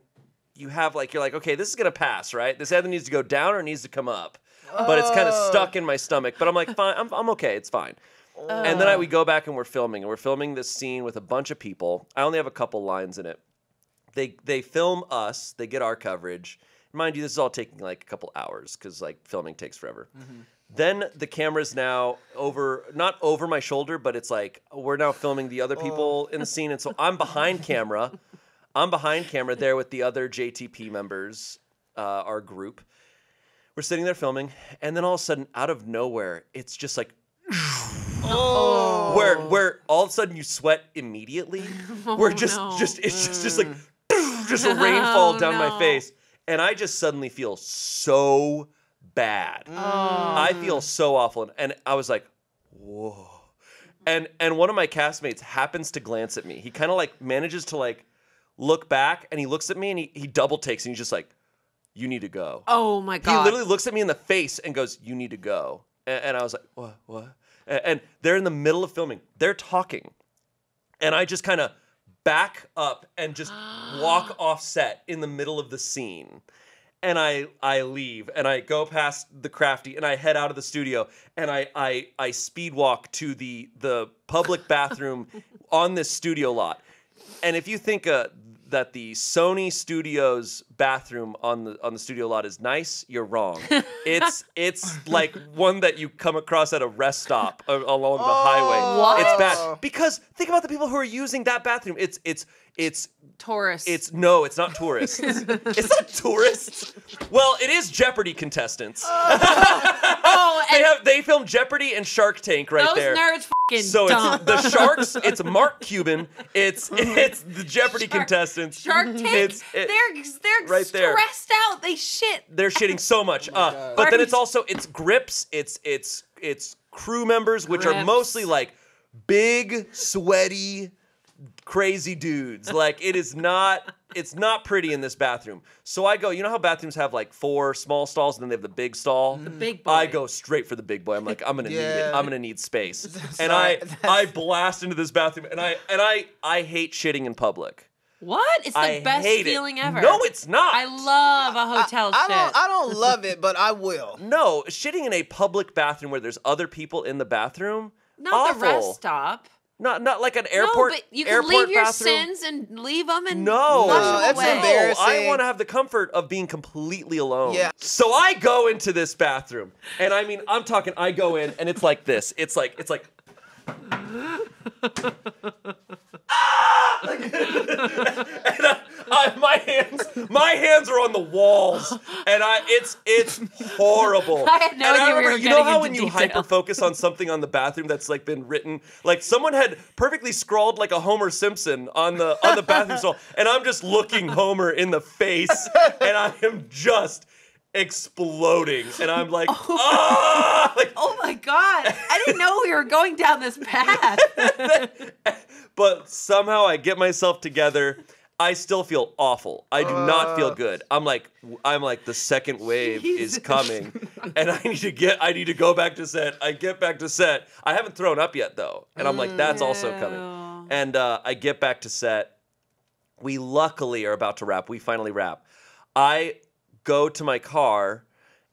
you have like, you're like, okay, this is going to pass, right? This either needs to go down or it needs to come up. Oh. But it's kind of stuck in my stomach. But I'm like, fine, I'm, I'm okay, it's fine. Oh. And then I, we go back and we're filming. And we're filming this scene with a bunch of people. I only have a couple lines in it. They, they film us. They get our coverage. Mind you, this is all taking like a couple hours because like filming takes forever. Mm-hmm. Then the camera's now over, not over my shoulder, but it's like, we're now filming the other people oh. in the scene. And so I'm behind camera. I'm behind camera there with the other J T P members, uh, our group. We're sitting there filming. And then all of a sudden, out of nowhere, it's just like, oh. where, where all of a sudden you sweat immediately. Oh, we're just, no. just, it's just, just like, just a rainfall oh, down no. my face. And I just suddenly feel so bad. Mm. I feel so awful. And, and I was like, whoa. And and one of my castmates happens to glance at me. He kind of like manages to like look back and he looks at me and he, he double takes and he's just like, you need to go. Oh my God. He literally looks at me in the face and goes, you need to go. And, and I was like, what, what? And, and they're in the middle of filming. They're talking. And I just kind of back up and just walk off set in the middle of the scene. And I, I leave, and I go past the crafty, and I head out of the studio, and I I, I speed walk to the, the public bathroom on this studio lot. And if you think uh, that the Sony Studios bathroom on the on the studio lot is nice, you're wrong. It's it's like one that you come across at a rest stop along oh, the highway. What? It's bad because think about the people who are using that bathroom. It's it's. It's tourists. It's no, it's not tourists. It's not tourists. Well, it is Jeopardy contestants. Oh, oh and they have they filmed Jeopardy and Shark Tank right those there. Those nerds fucking so dumb. It's the sharks. It's Mark Cuban. It's it's the Jeopardy Shark, contestants. Shark Tank. It's, it, they're they're right stressed there. Out. They shit. They're shitting so much. Oh uh, but then it's also it's grips. It's it's it's crew members, which grips. Are mostly like big sweaty. Crazy dudes. Like it is not, it's not pretty in this bathroom. So I go, you know how bathrooms have like four small stalls and then they have the big stall? The big boy. I go straight for the big boy. I'm like, I'm gonna yeah. need it. I'm gonna need space. That's and I that's... I blast into this bathroom and I and I I hate shitting in public. What? It's the I best feeling it. Ever. No, it's not. I love a hotel I, I, shit. I don't, I don't love it, but I will. No, shitting in a public bathroom where there's other people in the bathroom. Not awful. The rest stop. Not not like an airport. No, but you can leave your bathroom. Sins and leave them and no, that's away. Embarrassing. I want to have the comfort of being completely alone. Yeah. So I go into this bathroom, and I mean, I'm talking. I go in, and it's like this. It's like it's like. Ah! And I, I, my hands, my hands are on the walls, and I it's it's horrible. I had no and idea I remember, we were you know how when detail. You hyper focus on something on the bathroom that's like been written, like someone had perfectly scrawled like a Homer Simpson on the on the bathroom stall, and I'm just looking Homer in the face, and I am just. Exploding and I'm like oh, ah! Like, oh my God, I didn't know we were going down this path. But somehow I get myself together. I still feel awful. I do uh, not feel good. I'm like I'm like the second wave Jesus. Is coming and I need to get I need to go back to set. I get back to set. I haven't thrown up yet though and I'm like that's yeah. also coming and uh, I get back to set. We luckily are about to wrap. We finally wrap. I go to my car,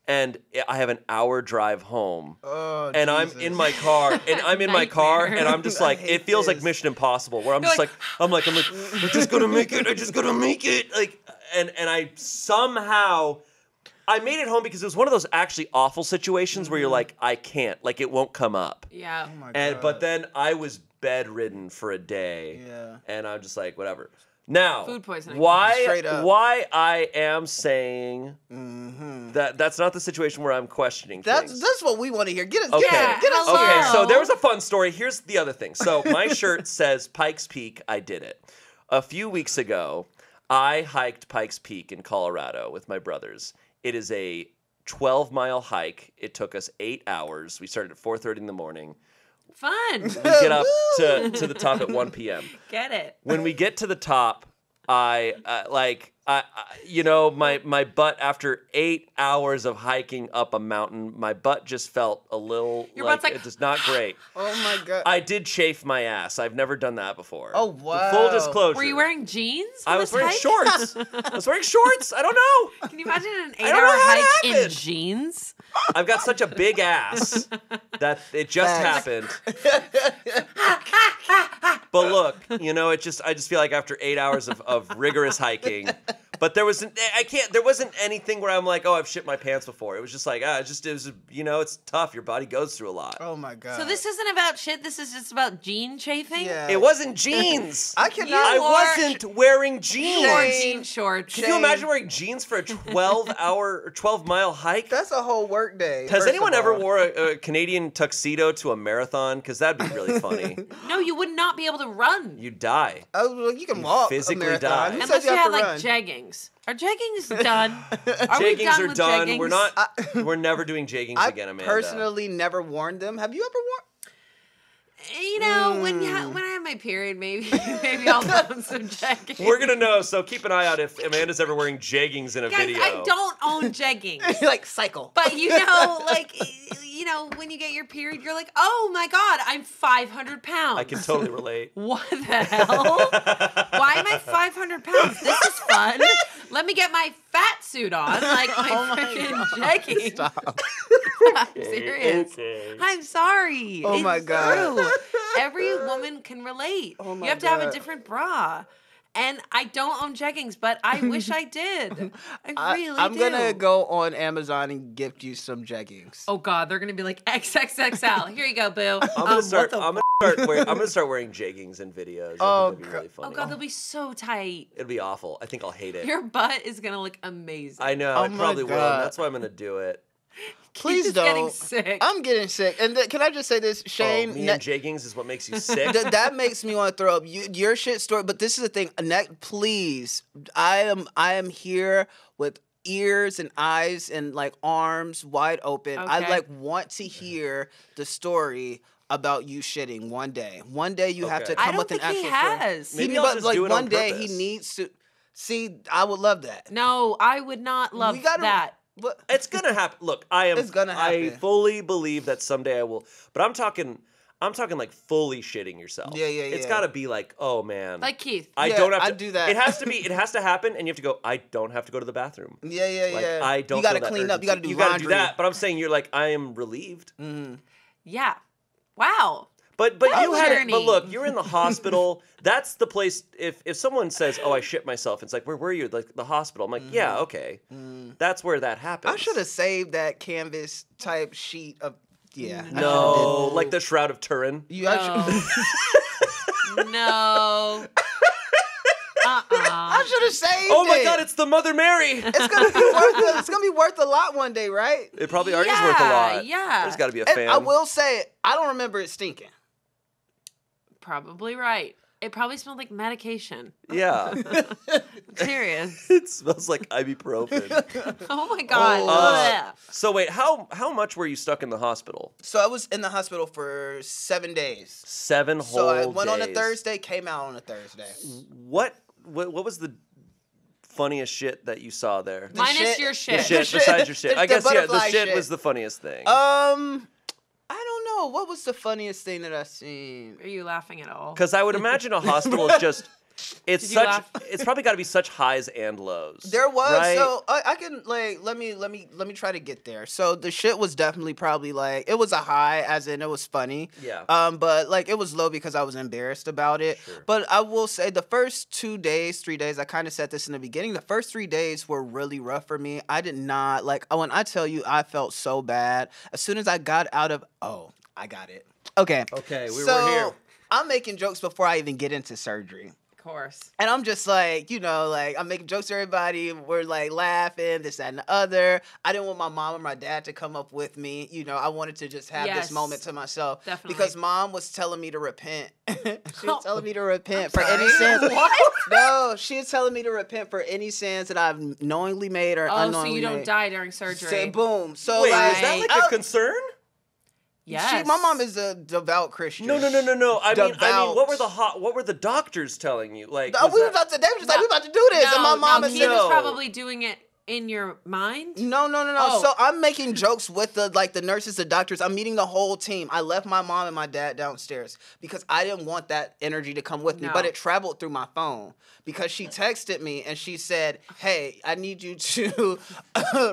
and I have an hour drive home. Oh, and Jesus. I'm in my car, and I'm in my car, and I'm just like, it feels this. Like Mission Impossible, where I'm You're just like, like, I'm like, I'm like, I'm just gonna make it, I'm just gonna make it, like, and and I somehow. I made it home because it was one of those actually awful situations mm-hmm. where you're like, I can't, like it won't come up. Yeah. Oh my God. And but then I was bedridden for a day. Yeah. And I'm just like, whatever. Now, food poisoning. Why, why I am saying mm-hmm. that that's not the situation where I'm questioning that's, things. That's what we want to hear. Get us, okay. yeah, get us Okay, so there was a fun story. Here's the other thing. So my shirt says Pike's Peak, I did it. A few weeks ago, I hiked Pike's Peak in Colorado with my brothers. It is a twelve-mile hike. It took us eight hours. We started at four thirty in the morning. Fun. We get up to, to the top at one p m Get it. When we get to the top, I uh, like I, I you know my my butt after eight hours of hiking up a mountain, my butt just felt a little. Your like, butt's like it's just not great. Oh my god. I did chafe my ass. I've never done that before. Oh wow. Full disclosure. Were you wearing jeans? I was wearing hike? shorts. I was wearing shorts. I don't know. Can you imagine an eight-hour hike in jeans? I've got such a big ass that it just happened. But look, you know, it just I just feel like after eight hours of, of rigorous hiking, but there wasn't I can't there wasn't anything where I'm like, oh, I've shit my pants before. It was just like, ah, it just it was, you know, it's tough. Your body goes through a lot. Oh my god. So this isn't about shit. This is just about jean chafing. Yeah. It wasn't jeans. I cannot. I wasn't wearing jeans. You wore jean shorts. Can you imagine wearing jeans for a twelve hour, twelve mile hike? That's a whole work day. Has anyone ever wore a, a Canadian tuxedo to a marathon? Because that'd be really funny. No, you would not be able to run. You die. Oh, well, you can you walk. Physically a die. Who Unless you, you have, have like run? jeggings. Are jeggings done? Are jeggings we done are with done. Jeggings? We're not. I, we're never doing jeggings I've again, Amanda. I personally never worn them. Have you ever worn? You know, mm. when you ha when I have my period, maybe maybe I'll own some jeggings. We're gonna know, so keep an eye out if Amanda's ever wearing jeggings in a Guys, video. I don't own jeggings. Like cycle, but you know, like you know, when you get your period, you're like, oh my god, I'm five hundred pounds. I can totally relate. What the hell? Why am I five hundred pounds? This is fun. Let me get my fat suit on, like my oh freaking jeggings. Stop. I'm serious. Okay. I'm sorry. Oh it's my god. True. Every woman can relate. Oh my you have to god. have a different bra. And I don't own jeggings, but I wish I did. I, I really I'm do. I'm gonna go on Amazon and gift you some jeggings. Oh god, they're gonna be like X X X L. Here you go, boo. I'm gonna um, start. I'm gonna start, wearing, I'm gonna start wearing jeggings in videos. Oh, be really funny. Oh god, they'll be so tight. It'll be awful. I think I'll hate it. Your butt is gonna look amazing. I know. Oh it probably god. will. That's why I'm gonna do it. Please He's don't. Getting sick. I'm getting sick. And can I just say this, Shane? Oh, me and jeggings is what makes you sick. Th that makes me want to throw up. You, your shit story. But this is the thing. Annette, please, I am. I am here with ears and eyes and like arms wide open. Okay. I like want to hear the story about you shitting one day. One day you okay. have to come with an actual. I don't think he has. Maybe he, I'll but, just like, do it on purpose. One day he needs to. See, I would love that. No, I would not love we gotta, that. But it's gonna happen. Look, I am. It's gonna happen. I fully believe that someday I will. But I'm talking. I'm talking like fully shitting yourself. Yeah, yeah, yeah. It's gotta be like, oh man, like Keith. I yeah, don't have to I do that. It has to be. It has to happen, and you have to go. I don't have to go to the bathroom. Yeah, yeah, like, yeah. I don't. You gotta clean urgency. up. You gotta do. You laundry. gotta do that. But I'm saying you're like, I am relieved. Mm-hmm. Yeah. Wow. But but that you had it, but look, you're in the hospital. That's the place. If if someone says, "Oh, I shit myself," it's like, "Where were you?" Like the hospital. I'm like, mm-hmm. "Yeah, okay." Mm. That's where that happens. I should have saved that canvas type sheet of yeah. No, like the Shroud of Turin. You no. no. Uh-uh. I should have saved it. Oh my it. God, it's the Mother Mary. It's gonna be worth. A, it's gonna be worth a lot one day, right? It probably already yeah, is worth a lot. Yeah. There's got to be a fan. And I will say, I don't remember it stinking. Probably right. It probably smelled like medication. Yeah. I'm serious. It smells like ibuprofen. Oh my god. Oh, uh, so wait, how how much were you stuck in the hospital? So I was in the hospital for seven days. Seven whole days. So I went days. on a Thursday, came out on a Thursday. What what, what was the funniest shit that you saw there? The Minus shit, your shit. The shit, the besides shit. your shit. I guess yeah, the shit, shit was the funniest thing. Um I don't know. What was the funniest thing that I've seen? Are you laughing at all? Because I would imagine a hospital is just, it's such, it's probably got to be such highs and lows. There was. Right? So I, I can like, let me, let me, let me try to get there. So the shit was definitely probably like, it was a high as in it was funny. Yeah. Um, but like it was low because I was embarrassed about it. Sure. But I will say the first two days, three days, I kind of said this in the beginning. The first three days were really rough for me. I did not like, when I tell you I felt so bad, as soon as I got out of, oh, I got it. Okay. Okay. We so, were here. I'm making jokes before I even get into surgery. Of course. And I'm just like, you know, like, I'm making jokes to everybody. We're, like, laughing, this, that, and the other. I didn't want my mom or my dad to come up with me. You know, I wanted to just have yes, this moment to myself. Definitely. Because mom was telling me to repent. She was telling me to repent for any sins. What? No, she was telling me to repent for any sins that I've knowingly made or oh, unknowingly made. Oh, so you don't made. die during surgery. Say, boom. So, wait, like, is that, like, I, a concern? Yes. She, my mom is a devout Christian. No, no, no, no, no. I devout. mean, I mean, what were the hot, what were the doctors telling you? Like, was we were about to. They were just no, like, we about to do this, no, and my mom no, is. He no. was probably doing it in your mind. No, no, no, no. Oh. So I'm making jokes with the like the nurses, the doctors. I'm meeting the whole team. I left my mom and my dad downstairs because I didn't want that energy to come with no. me, but it traveled through my phone because she texted me and she said, "Hey, I need you to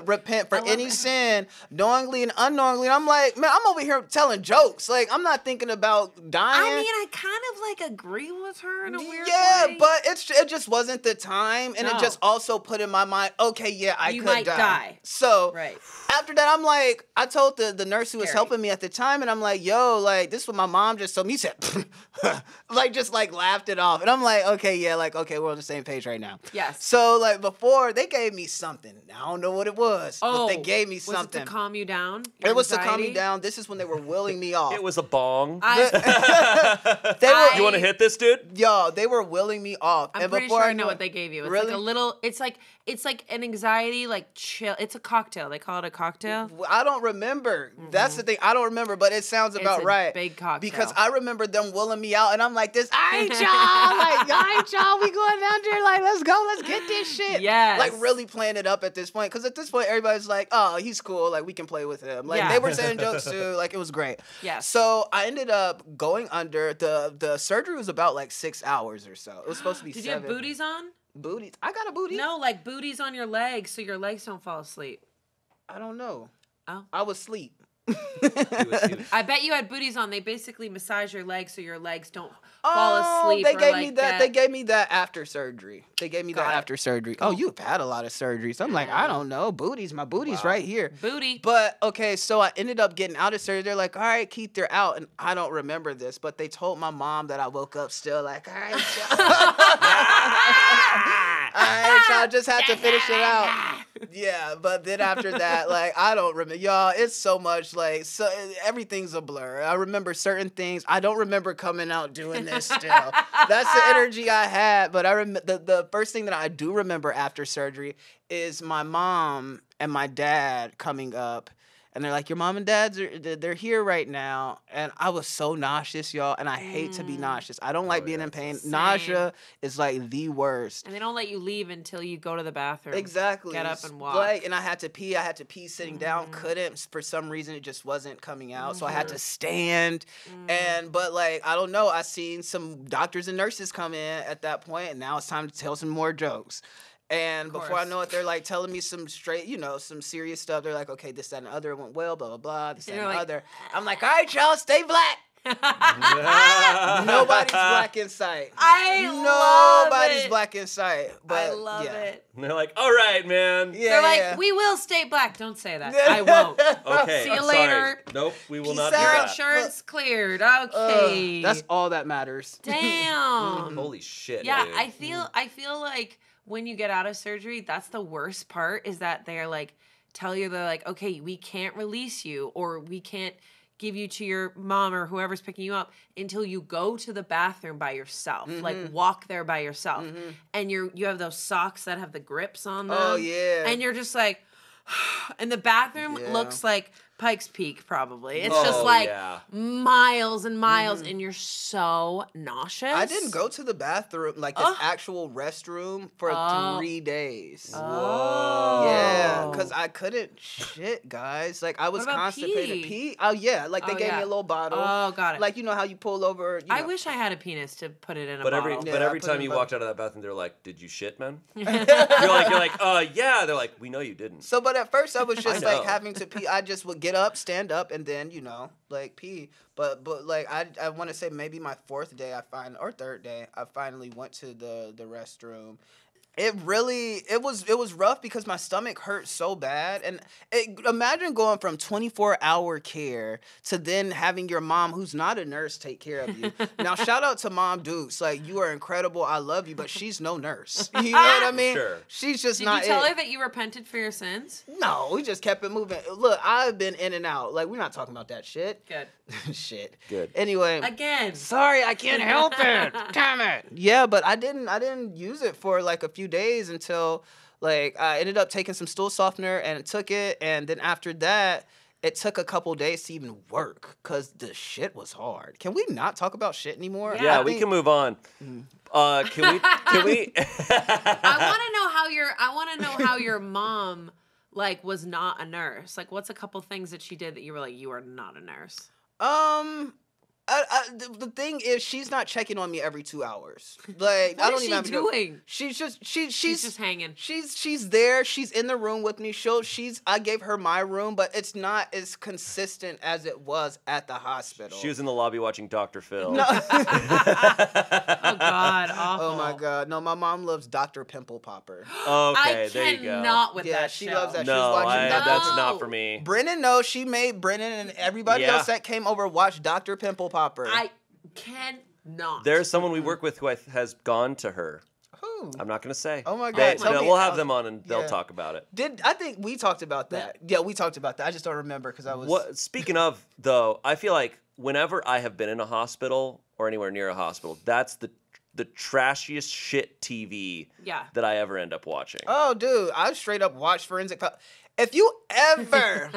repent for any it. sin, knowingly and unknowingly." And I'm like, man, I'm over here telling jokes. Like, I'm not thinking about dying. I mean, I kind of like agree with her in a weird yeah, way. Yeah, but it's it just wasn't the time, and no. it just also put in my mind, okay, yeah, I you could might die. die. So right. after that, I'm like, I told the the nurse who was Scary. helping me at the time, and I'm like, yo, like, this is what my mom just told me. He said, like, just like laughed it off, and I'm like, okay, yeah, like, okay, we're on the same page right now. Yes. So, like, before, they gave me something. I don't know what it was, oh, but they gave me something. Was it to calm you down? Your it was anxiety? to calm me down. This is when they were wheeling me off. It was a bong. I, they I, were, you want to hit this, dude? Yo, they were wheeling me off. I'm and pretty before sure I know what they gave you. It's really? like a little, it's like, it's like an anxiety, like chill. It's a cocktail. They call it a cocktail. I don't remember. Mm-hmm. That's the thing. I don't remember, but it sounds about it's a right. big cocktail. Because I remember them wheeling me out, and I'm like, this, I ain't y'all. Like, I ain't y'all. We going down there. Like, let's go. Let's get this shit. Yes. Like, really playing it up at this point. Because at this point, everybody's like, oh, he's cool. Like, we can play with him. Like, yeah. they were saying jokes, too. Like, it was great. Yeah. So I ended up going under. The, the surgery was about, like, six hours or so. It was supposed to be Did seven. Did you have booties on? Booties. I got a booty. No, like booties on your legs so your legs don't fall asleep. I don't know. Oh. I was asleep. I bet you had booties on. They basically massage your legs so your legs don't oh, fall asleep. They gave like me that, that. They gave me that after surgery. They gave me Got that it. after surgery. Oh, you've had a lot of surgeries. So I'm like, I don't know. Booties. My booty's wow. right here. Booty. But okay, so I ended up getting out of surgery. They're like, all right, Keith, they're out. And I don't remember this, but they told my mom that I woke up still like, all right, all right, y'all just have to finish it out. Yeah, but then after that, like, I don't remember. Y'all, it's so much, like, so everything's a blur. I remember certain things. I don't remember coming out doing this still. That's the energy I had. But I rem- the, the first thing that I do remember after surgery is my mom and my dad coming up. And they're like, your mom and dad's, are, they're here right now. And I was so nauseous, y'all. And I hate mm. to be nauseous. I don't like oh, being in pain. Insane. Nausea is like the worst. And they don't let you leave until you go to the bathroom. Exactly. Get up and walk. Like, and I had to pee. I had to pee sitting mm. down. Couldn't. For some reason, it just wasn't coming out. Mm-hmm. So I had to stand. Mm. And, but like, I don't know. I seen some doctors and nurses come in at that point. And now it's time to tell some more jokes. And before I know it, they're like telling me some straight, you know, some serious stuff. They're like, okay, this, that, and the other went well, blah, blah, blah, this, that, and the other. I'm like, all right, y'all, stay black. Nobody's black in sight. I love it. Nobody's black in sight. But I love yeah. it. And they're like, all right, man. Yeah, they're like, yeah. we will stay black. Don't say that. I won't. Okay. See you I'm later. Sorry. Nope, we will Peace not do that. Your insurance cleared. Okay. Uh, that's all that matters. Damn. Holy shit. Yeah, dude. I feel. Mm. I feel like. When you get out of surgery, that's the worst part is that they're like, tell you, they're like, okay, we can't release you or we can't give you to your mom or whoever's picking you up until you go to the bathroom by yourself, mm-hmm. like walk there by yourself. Mm-hmm. And you're, you have those socks that have the grips on them. Oh, yeah. And you're just like, and the bathroom yeah. looks like Pike's Peak, probably. It's oh, just like yeah. miles and miles, mm-hmm. and you're so nauseous. I didn't go to the bathroom, like the actual restroom, for oh. three days. Oh. Yeah, because I couldn't shit, guys. Like, I was constipated. Pee? pee? Oh, yeah. Like, they oh, gave yeah. me a little bottle. Oh, got it. Like, you know how you pull over. You know. I wish I had a penis to put it in a but bottle. Every, yeah, but every time you walked out of that bathroom, they're like, did you shit, man? you're like, you're like, uh, yeah. They're like, we know you didn't. So, but at first, I was just, I like, having to pee. I just would get Get up, stand up, and then, you know, like, pee. But, but like, I I want to say maybe my fourth day I find, or third day, I finally went to the, the restroom. It really, it was, it was rough because my stomach hurt so bad. And it, imagine going from twenty-four hour care to then having your mom, who's not a nurse, take care of you. Now, shout out to Mom Dukes. Like, you are incredible. I love you, but she's no nurse. You know what I mean? Sure. She's just Did not Did you tell it. her that you repented for your sins? No, we just kept it moving. Look, I've been in and out. Like, we're not talking about that shit. Good. Shit. Good. Anyway. Again. Sorry, I can't help it. Damn it. Yeah, but I didn't, I didn't use it for, like, a few days until, like, I ended up taking some stool softener and took it, and then after that it took a couple days to even work because the shit was hard. Can we not talk about shit anymore? Yeah, I we think... can move on. Mm. Uh, can we? Can we? I want to know how your I want to know how your mom like was not a nurse. Like, what's a couple things that she did that you were like, you are not a nurse? Um. I, I, the, the thing is, she's not checking on me every two hours. Like, what I don't is even. What is she doing? Go. She's just she she's, she's just hanging. She's she's there. She's in the room with me. She'll she's I gave her my room, but it's not as consistent as it was at the hospital. She was in the lobby watching Doctor Phil. No. Oh God, awful. Oh my God, no. My mom loves Doctor Pimple Popper. Okay, I there you go. Not with yeah, that. She show. loves that. No, she's watching I, that. that's not for me. Brennan, no, she made Brennan and everybody yeah. else that came over watch Doctor Pimple Popper. Popper. I cannot. There's someone we work with who I has gone to her. Who? I'm not gonna say. Oh my God! They, oh my no, God. We'll have them on and they'll yeah. talk about it. Did I think we talked about that? Yeah, yeah we talked about that. I just don't remember because I was. What, speaking of though, I feel like whenever I have been in a hospital or anywhere near a hospital, that's the the trashiest shit T V yeah. that I ever end up watching. Oh, dude, I straight up watched Forensic Files. If you ever,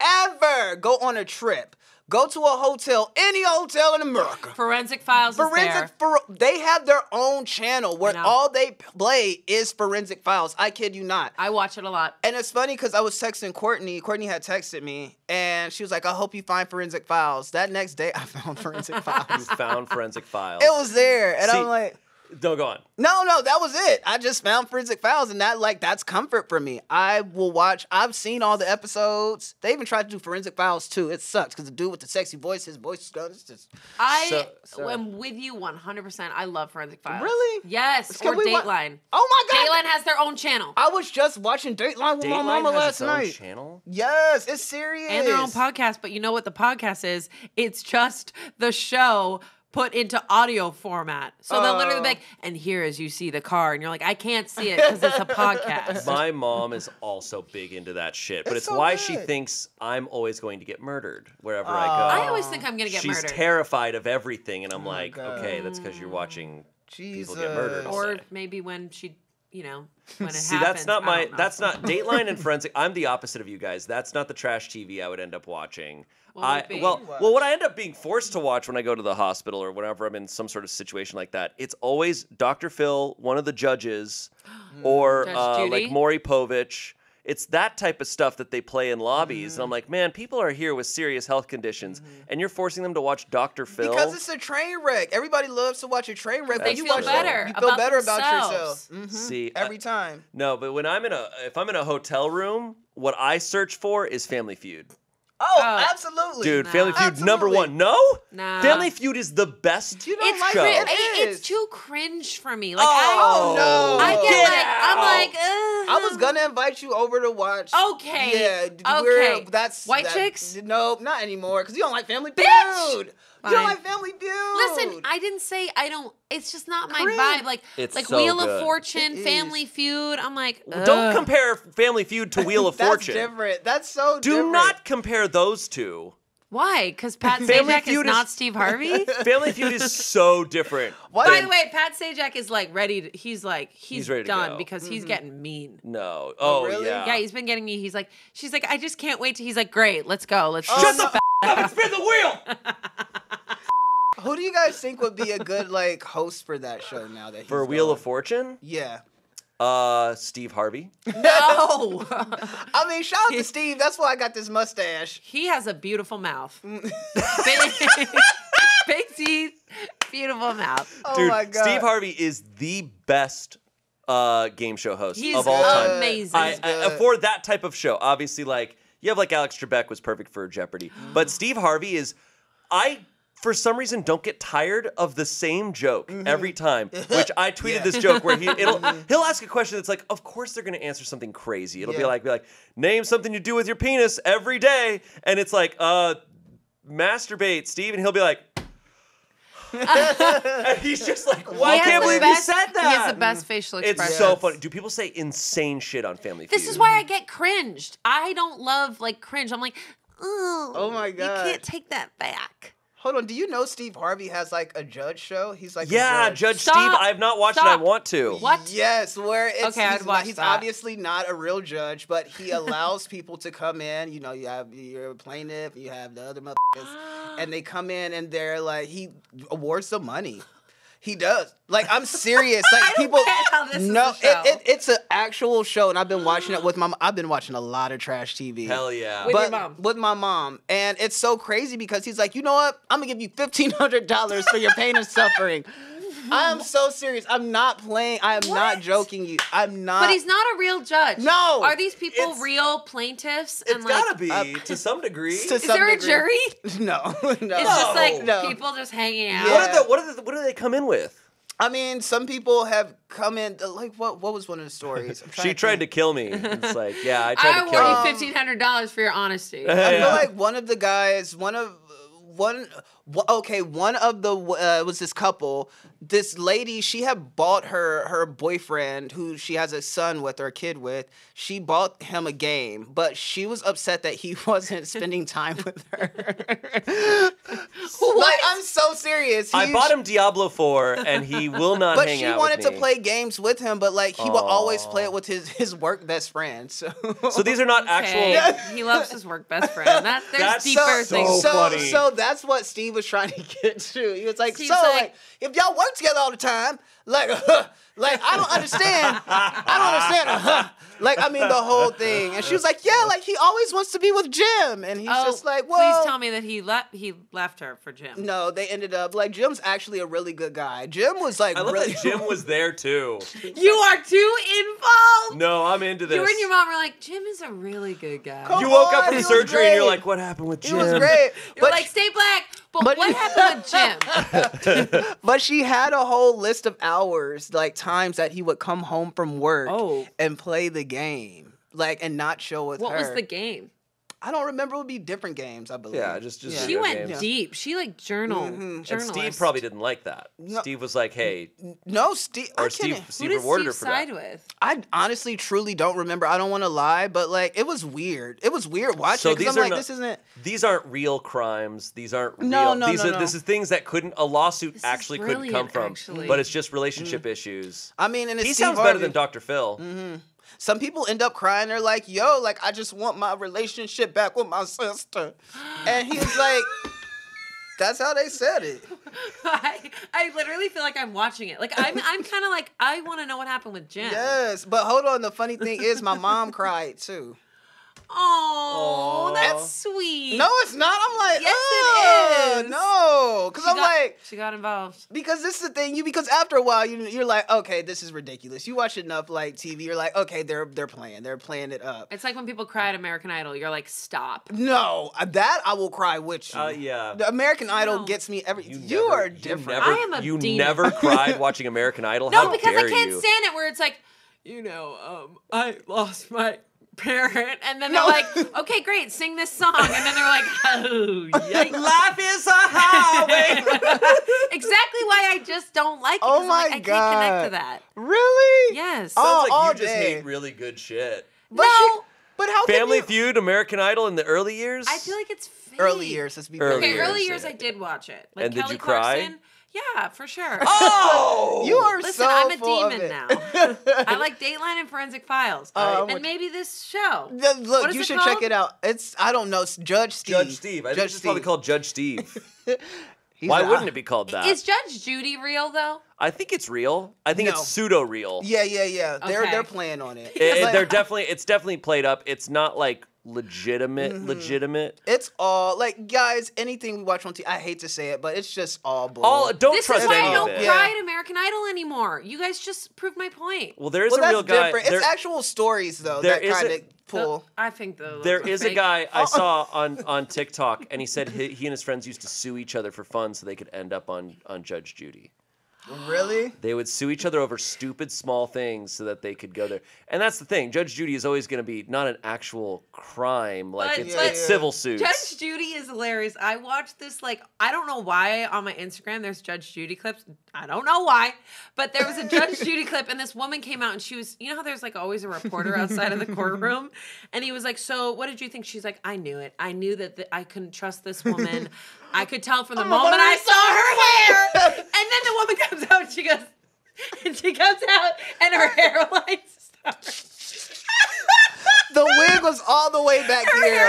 ever go on a trip. Go to a hotel, any hotel in America. Forensic Files Forensic, is there. For, they have their own channel where all they play is Forensic Files. I kid you not. I watch it a lot. And it's funny because I was texting Courtney. Courtney had texted me, and she was like, I hope you find Forensic Files. That next day, I found Forensic Files. You found Forensic Files. It was there, and See, I'm like... Don't go on. No, no, that was it. I just found Forensic Files, and that like that's comfort for me. I will watch. I've seen all the episodes. They even tried to do Forensic Files too. It sucks because the dude with the sexy voice, his voice is gone. It's just. I so, am so. with you one hundred percent. I love Forensic Files. Really? Yes. Can or Dateline. Oh my God! Dateline has their own channel. I was just watching Dateline with Dateline my mama has last its own night. Channel? Yes, it's serious. And their own podcast. But you know what the podcast is? It's just the show. Put into audio format. So uh, they'll literally be like, and here as you see the car, and you're like, I can't see it because it's a podcast. My mom is also big into that shit, but it's, it's so why good. she thinks I'm always going to get murdered wherever uh, I go. I always think I'm going to get She's murdered. She's terrified of everything, and I'm oh like, okay, that's because you're watching Jesus. people get murdered. Or maybe when she, you know, when it See, happens. See, that's not my, that's not, Dateline and Forensic, I'm the opposite of you guys. That's not the trash T V I would end up watching. I, well, well, what I end up being forced to watch when I go to the hospital or whenever I'm in some sort of situation like that, it's always Doctor Phil, one of the judges, or Judge uh, like Maury Povich. It's that type of stuff that they play in lobbies. Mm. And I'm like, man, people are here with serious health conditions, mm. and you're forcing them to watch Doctor Phil. Because it's a train wreck. Everybody loves to watch a train wreck. They feel better. You feel better about yourself. Mm-hmm. See, every time. I, no, but when I'm in a, if I'm in a hotel room, what I search for is Family Feud. Oh, oh, absolutely. Dude, nah. Family Feud absolutely. number one. No? Nah. Family Feud is the best you don't it's like show. It I, it's too cringe for me. Like, oh, I, no. I get, get like, out. I'm like, ugh. I was going to invite you over to watch. Okay. Yeah. Okay. That's, White that, Chicks? No, not anymore. Because you don't like Family Feud. Bitch! Fine. You don't like Family Feud. Listen, I didn't say I don't. It's just not my Cringe. vibe. Like, it's like so Wheel good. of Fortune, it Family is. Feud. I'm like, ugh. Don't compare Family Feud to Wheel of That's Fortune. That's different. That's so Do different. Do not compare those two. Why? Because Pat Sajak is, is not Steve Harvey? Family Feud is so different. What? By the way, Pat Sajak is like ready to, he's like, he's, he's ready done to go. because mm-hmm. he's getting mean. No. Oh, oh really? Yeah. Yeah, he's been getting me. He's like, she's like, I just can't wait to, he's like, great, let's go. Let's oh, shut no. the f up and spin the wheel. Who do you guys think would be a good like host for that show now that he's For Wheel going? of Fortune? Yeah. Uh, Steve Harvey. No. I mean, shout out to Steve. That's why I got this mustache. He has a beautiful mouth. big, big teeth, beautiful mouth. Oh Dude, my God. Steve Harvey is the best uh game show host He's of all good. time. Amazing. I, I, for that type of show, obviously, like you have like Alex Trebek was perfect for Jeopardy, but Steve Harvey is I. for some reason don't get tired of the same joke mm-hmm. every time, which I tweeted yeah. this joke where he it'll he'll ask a question that's like, of course they're gonna answer something crazy. It'll yeah. be like be like, name something you do with your penis every day, and it's like, uh, masturbate, Steve, and he'll be like. And he's just like, well, I can't believe best, you said that. He has the best facial expressions. It's so funny. Do people say insane shit on Family Feud? This is why I get cringed. I don't love like cringe. I'm like, oh, oh my god, you can't take that back. Hold on. Do you know Steve Harvey has like a judge show? He's like, yeah, a Judge, judge Steve. I've not watched Stop. it. I want to. What? Yes, where it's okay, he's, I'd watch he's that. obviously not a real judge, but he allows people to come in. You know, you have your plaintiff, you have the other motherfuckers, and they come in and they're like, he awards the money. He does. Like, I'm serious. Like I people. Don't get how this no, is a show. It, it, it's an actual show, and I've been watching it with my. I've been watching a lot of trash T V. Hell yeah. With but your mom. With my mom, and it's so crazy because he's like, you know what? I'm gonna give you fifteen hundred dollars for your pain and suffering. I am so serious. I'm not playing. I am what? not joking. You. I'm not. But he's not a real judge. No. Are these people real plaintiffs? And it's like, gotta be uh, to some degree. To is some there degree. a jury? No. No. It's just like no. people just hanging out. Yeah. What are the, what are the, what do they come in with? I mean, some people have come in. Like, what? What was one of the stories? She to tried to kill me. It's like, yeah, I tried I to kill. I award you fifteen hundred dollars um, for your honesty. I yeah. feel like one of the guys, one of. One, okay, one of the, uh, was this couple, this lady, she had bought her, her boyfriend, who she has a son with or a kid with, she bought him a game, but she was upset that he wasn't spending time with her. What? Like, I'm so serious. He, I bought him Diablo four, and he will not hang out with me. But she wanted to play games with him, but like, he Aww. will always play it with his, his work best friend. So, so these are not okay. actual. He loves his work best friend. That, there's That's deeper so, things. So funny. So, so that's what Steve was trying to get to. He was like, Steve's so like, like, if y'all work together all the time, like, uh, like I don't understand. I don't understand. Uh, like, I mean, the whole thing. And she was like, yeah, like, he always wants to be with Jim. And he's oh, just like, well. Please tell me that he, le he left her for Jim. No, they ended up, like, Jim's actually a really good guy. Jim was like, I love really that Jim was there, too. You are too involved. No, I'm into this. You and your mom were like, Jim is a really good guy. Come you woke on, up from surgery great. and you're like, what happened with Jim? It was great. You're but like, stay black. But, but what happened with Jim? But she had a whole list of hours, like times that he would come home from work oh. and play the game, like, and not chill with what her. What was the game? I don't remember. It would be different games, I believe. Yeah, just just. Yeah. She went games. deep. She like journal. Mm-hmm. And Steve probably didn't like that. No. Steve was like, "Hey, no, Steve." Or I Steve, Steve rewarded her for side that. With? I honestly, truly don't remember. I don't want to lie, but like, it was weird. It was weird watching. So it, these I'm are like, no, this isn't. These aren't real crimes. These aren't. Real. No, no, these no, are, no. This is things that couldn't. A lawsuit this actually couldn't come from. Actually. But it's just relationship mm. issues. I mean, and it's he Steve sounds Harvey. better than Doctor Phil. Mm-hmm. Some people end up crying. They're like, yo, like, I just want my relationship back with my sister. And he's like, that's how they said it. I, I literally feel like I'm watching it. Like, I'm, I'm kind of like, I want to know what happened with Jen. Yes, but hold on. The funny thing is my mom cried, too. Oh, that's sweet. No, it's not. I'm like, yes, oh, it is. No, because I'm got, like, she got involved. Because this is the thing, you because after a while, you you're like, okay, this is ridiculous. You watch enough like T V, you're like, okay, they're they're playing, they're playing it up. It's like when people cry at American Idol, you're like, stop. No, that I will cry with you. Uh, yeah, the American Idol no. gets me every. You, you never, are different. You never, I am a You demon. never cried watching American Idol. No, How because dare I can't you? stand it. Where it's like, you know, um, I lost my. parent, and then they're no. like, okay, great, sing this song, and then they're like, oh, yikes. Life is a highway. Exactly why I just don't like it. Oh my like, god, I can't connect to that. Really? Yes. Oh, sounds like you day. just hate really good shit. But no, she, but how? Family can you... Feud, American Idol in the early years. I feel like it's fake. early years. Let's be early okay. Years, early years, yeah. I did watch it. Like and Kelly did you Clarkson, cry? Yeah, for sure. Oh, you are Listen, so I'm a full demon now. I like Dateline and Forensic Files, um, and maybe this show. The, look, what is you it should called? check it out. It's I don't know, Judge Steve. Judge Steve. I Judge think it's probably called Judge Steve. Why not. wouldn't it be called that? Is Judge Judy real though? I think it's real. I think no. it's pseudo real. Yeah, yeah, yeah. Okay. They're they're playing on it. it, it they're definitely it's definitely played up. It's not like legitimate, mm-hmm. legitimate. It's all, like, guys, anything we watch on T V, I hate to say it, but it's just all bull. All, don't this trust any of it. This is why I don't it. cry at American Idol anymore. You guys just proved my point. Well, there is well, a real guy. Different. There, it's actual stories, though, that kind of pull. The, I think, though. There is fake. a guy I saw on, on TikTok, and he said he, he and his friends used to sue each other for fun so they could end up on, on Judge Judy. Really? They would sue each other over stupid small things so that they could go there. And that's the thing. Judge Judy is always going to be not an actual crime. Like, but, it's, yeah, it's yeah. civil suits. Judge Judy is hilarious. I watched this, like, I don't know why on my Instagram there's Judge Judy clips. I don't know why. But there was a Judge Judy clip, and this woman came out, and she was, you know how there's, like, always a reporter outside of the courtroom? And he was like, so what did you think? She's like, I knew it. I knew that the, I couldn't trust this woman. I could tell from the oh, moment I saw her hair. And then the woman comes out and she goes, and she comes out and her hairline starts. The wig was all the way back her here. Her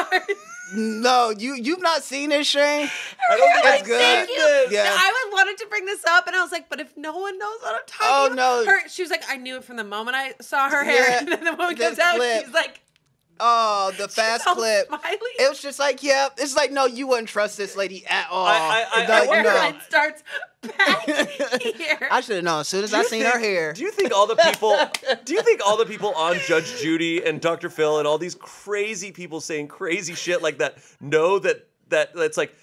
hairline starts. No, you, you've not seen this, Shane? Her I don't think it's good. Thank you. Yeah. No, I wanted to bring this up, and I was like, but if no one knows what I'm talking oh, about. No. Her, she was like, I knew it from the moment I saw her hair. Yeah, and then the woman comes out clip. and she's like, oh, the fast clip. Smiley. It was just like, yeah. It's like, no, you wouldn't trust this lady at all. I, I, I, like, I no. It starts back here. I should have known as soon as I seen think, her hair. Do you think all the people? Do you think all the people on Judge Judy and Doctor Phil and all these crazy people saying crazy shit like that know that that that's like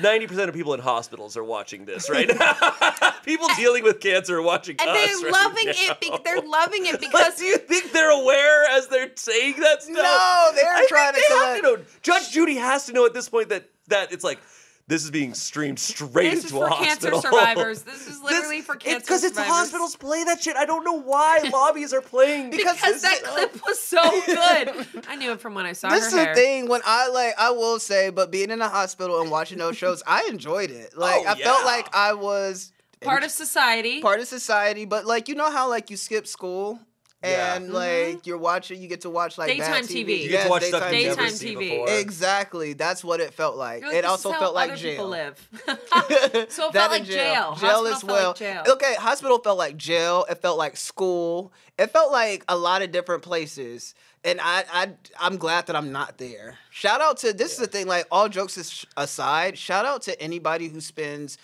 ninety percent of people in hospitals are watching this right now? People dealing with cancer are watching and us And they're right loving now. it. Be they're loving it because... Like, do you think they're aware as they're saying that stuff? No, they're I trying think to... They have to know. Judge Judy has to know at this point that, that it's like, this is being streamed straight this into a hospital. This is for cancer survivors. This is literally this, for cancer it's survivors. Because it's hospitals play that shit. I don't know why lobbies are playing. Because, because that is, clip was so good. I knew it from when I saw this her This is hair. the thing. When I, like, I will say, but being in a hospital and watching those shows, I enjoyed it. Like, oh, I yeah. felt like I was... Part of society. Part of society. But, like, you know how, like, you skip school? Yeah. And, mm-hmm. like, you're watching, you get to watch, like, daytime T V. T V. You get yes, to watch daytime stuff you've never seen before. Exactly. That's what it felt like. Like it also felt like jail. Live. so it that felt like jail. Jail hospital as well. Like jail. Okay, hospital felt like jail. It felt like school. It felt like a lot of different places. And I, I, I'm glad that I'm not there. Shout out to, this yeah. is the thing, like, all jokes aside, shout out to anybody who spends...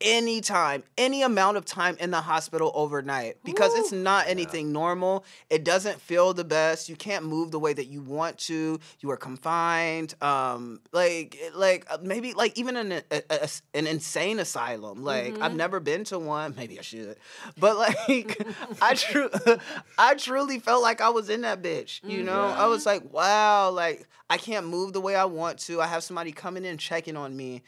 any time, any amount of time in the hospital overnight because Ooh. it's not anything yeah. normal. It doesn't feel the best. You can't move the way that you want to. You are confined. Um, like, like maybe like even in a, a, an insane asylum. Like mm-hmm. I've never been to one. Maybe I should, but like I tru I truly felt like I was in that bitch. You mm-hmm. know, I was like, wow, like I can't move the way I want to. I have somebody coming in checking on me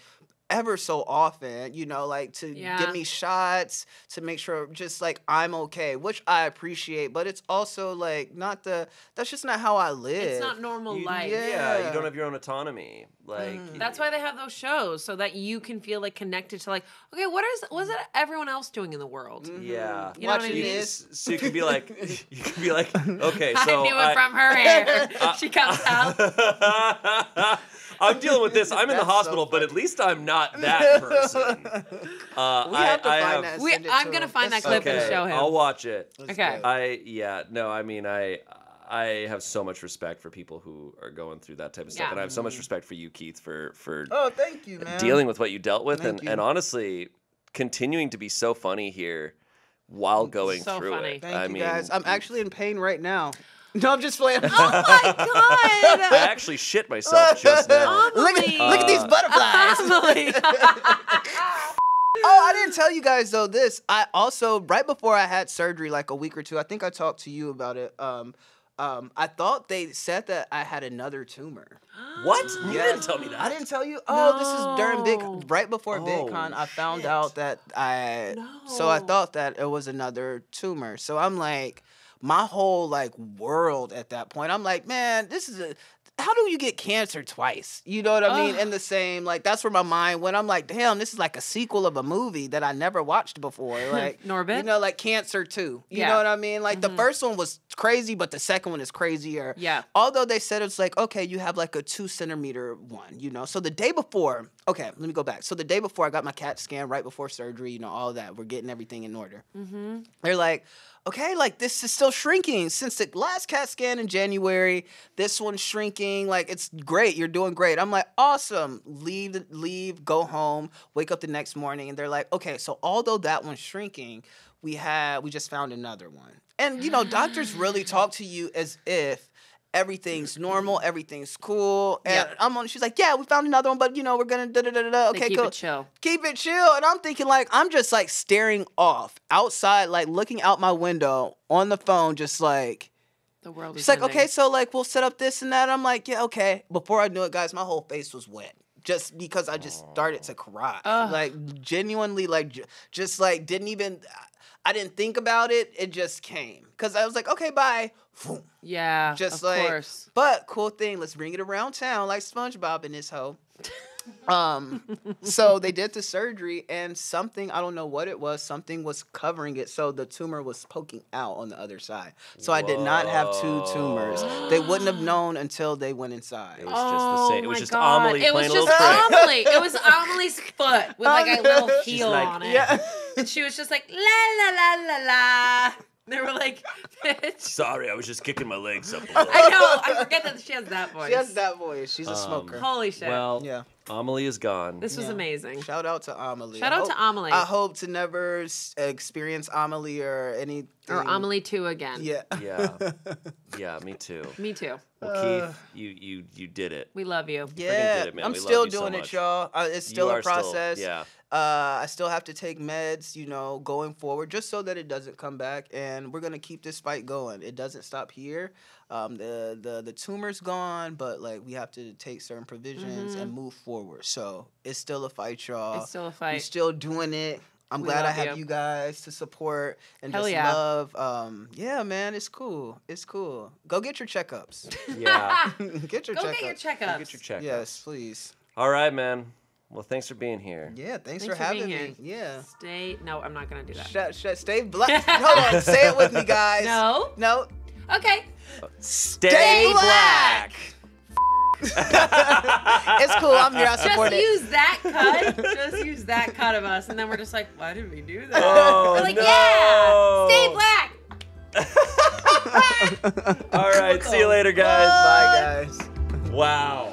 ever so often, you know, like to yeah. give me shots, to make sure just like I'm okay, which I appreciate, but it's also like not the, that's just not how I live. It's not normal you, life. Yeah. yeah, you don't have your own autonomy. Like mm. That's why they have those shows, so that you can feel like connected to like, okay, what is, what is it everyone else doing in the world? Mm-hmm. Yeah. You know Watching what I mean? This. So you could be like, you could be like, okay, so. I knew I, it from her hair. Uh, she comes out. I'm dealing with this. I'm in the hospital, so but at least I'm not that person. Uh, we have I, to I find have, that. We, I'm gonna him. find That's that clip okay, and show him. I'll watch it. That's okay. Good. I yeah no. I mean I I have so much respect for people who are going through that type of yeah. stuff, and I have so much respect for you, Keith, for for oh thank you man. dealing with what you dealt with, thank and you. and honestly continuing to be so funny here while going so through funny. it. Thank I you mean, guys. I'm actually in pain right now. No, I'm just playing. Oh, my God. I actually shit myself just now. Look at, uh, look at these butterflies. Oh, I didn't tell you guys, though, this. I also, right before I had surgery, like a week or two, I think I talked to you about it. Um, um, I thought they said that I had another tumor. What? You yes. didn't tell me that. I didn't tell you? Oh, no. This is during Big, right before oh, VidCon, I found shit. out that I, no. so I thought that it was another tumor. So I'm like... my whole, like, world at that point. I'm like, man, this is a... how do you get cancer twice? You know what I mean? Ugh. In the same, like, that's where my mind went. I'm like, damn, this is like a sequel of a movie that I never watched before. Like, Norbit? You know, like Cancer two. You yeah. know what I mean? Like, mm-hmm. the first one was crazy, but the second one is crazier. Yeah. Although they said it's like, okay, you have like a two centimeter one, you know? So the day before, okay, let me go back. So the day before I got my CAT scan, right before surgery, you know, all that. We're getting everything in order. Mm-hmm. They're like, Okay, like this is still shrinking since the last CAT scan in January. This one's shrinking. Like it's great. You're doing great. I'm like, awesome. Leave, leave, go home. Wake up the next morning, and they're like, okay. So although that one's shrinking, we had we just found another one. And you know, doctors really talk to you as if everything's normal, everything's cool. And yep. I'm on. She's like, yeah, we found another one, but you know, we're gonna da da da da. Okay, keep cool. Keep it chill. Keep it chill. And I'm thinking, like, I'm just like staring off outside, like looking out my window on the phone, just like the world. She's is like, ending. Okay, so like we'll set up this and that. And I'm like, yeah, okay. Before I knew it, guys, my whole face was wet. Just because I just started to cry, Ugh. like genuinely, like just like didn't even. I didn't think about it. It just came. Because I was like, okay, bye. Yeah, just of like, course. But cool thing, let's bring it around town like SpongeBob in this hoe. um, so they did the surgery and something, I don't know what it was, something was covering it. So the tumor was poking out on the other side. So Whoa. I did not have two tumors. They wouldn't have known until they went inside. It was oh just the same. It was just Amelie playing a little trick. It was just Amelie. It was Amelie's foot with like a little heel like, on it. Yeah. And she was just like, la, la, la, la, la. They were like, bitch. Sorry, I was just kicking my legs up a little. I know. I forget that she has that voice. She has that voice. She's a um, smoker. Holy shit. Well, yeah. Amelie is gone. This was yeah. amazing. Shout out to Amelie. Shout out hope, to Amelie. I hope to never experience Amelie or anything. Or Amelie two again. Yeah. Yeah. Yeah, me too. Me too. Well, uh, Keith, you you you did it. We love you. Yeah. You did it, man. I'm we still love you doing so much. It, y'all. Uh, it's still you a process. Still, yeah. Uh, I still have to take meds, you know, going forward, just so that it doesn't come back. And we're gonna keep this fight going. It doesn't stop here. Um, the the the tumor's gone, but like we have to take certain provisions mm-hmm. and move forward. So it's still a fight, y'all. It's still a fight. We're still doing it. I'm we glad I have you. you guys to support and Hell just yeah. love. Um, yeah, man, it's cool. It's cool. Go get your checkups. Yeah, get your Go checkups. Get your checkups. Go get your checkups. Yes, please. All right, man. Well, thanks for being here. Yeah, thanks, thanks for, for having me. Here. Yeah. Stay. No, I'm not gonna do that. Shut. Shut. Stay black. Hold on. Say it with me, guys. No. No. Okay. Stay, Stay black. black. It's cool. I'm here. I support just it. Just use that cut. Just use that cut of us, and then we're just like, why did we do that? Oh, we're like, no. yeah. Stay black. All right. See you later, guys. Bye, guys. Wow.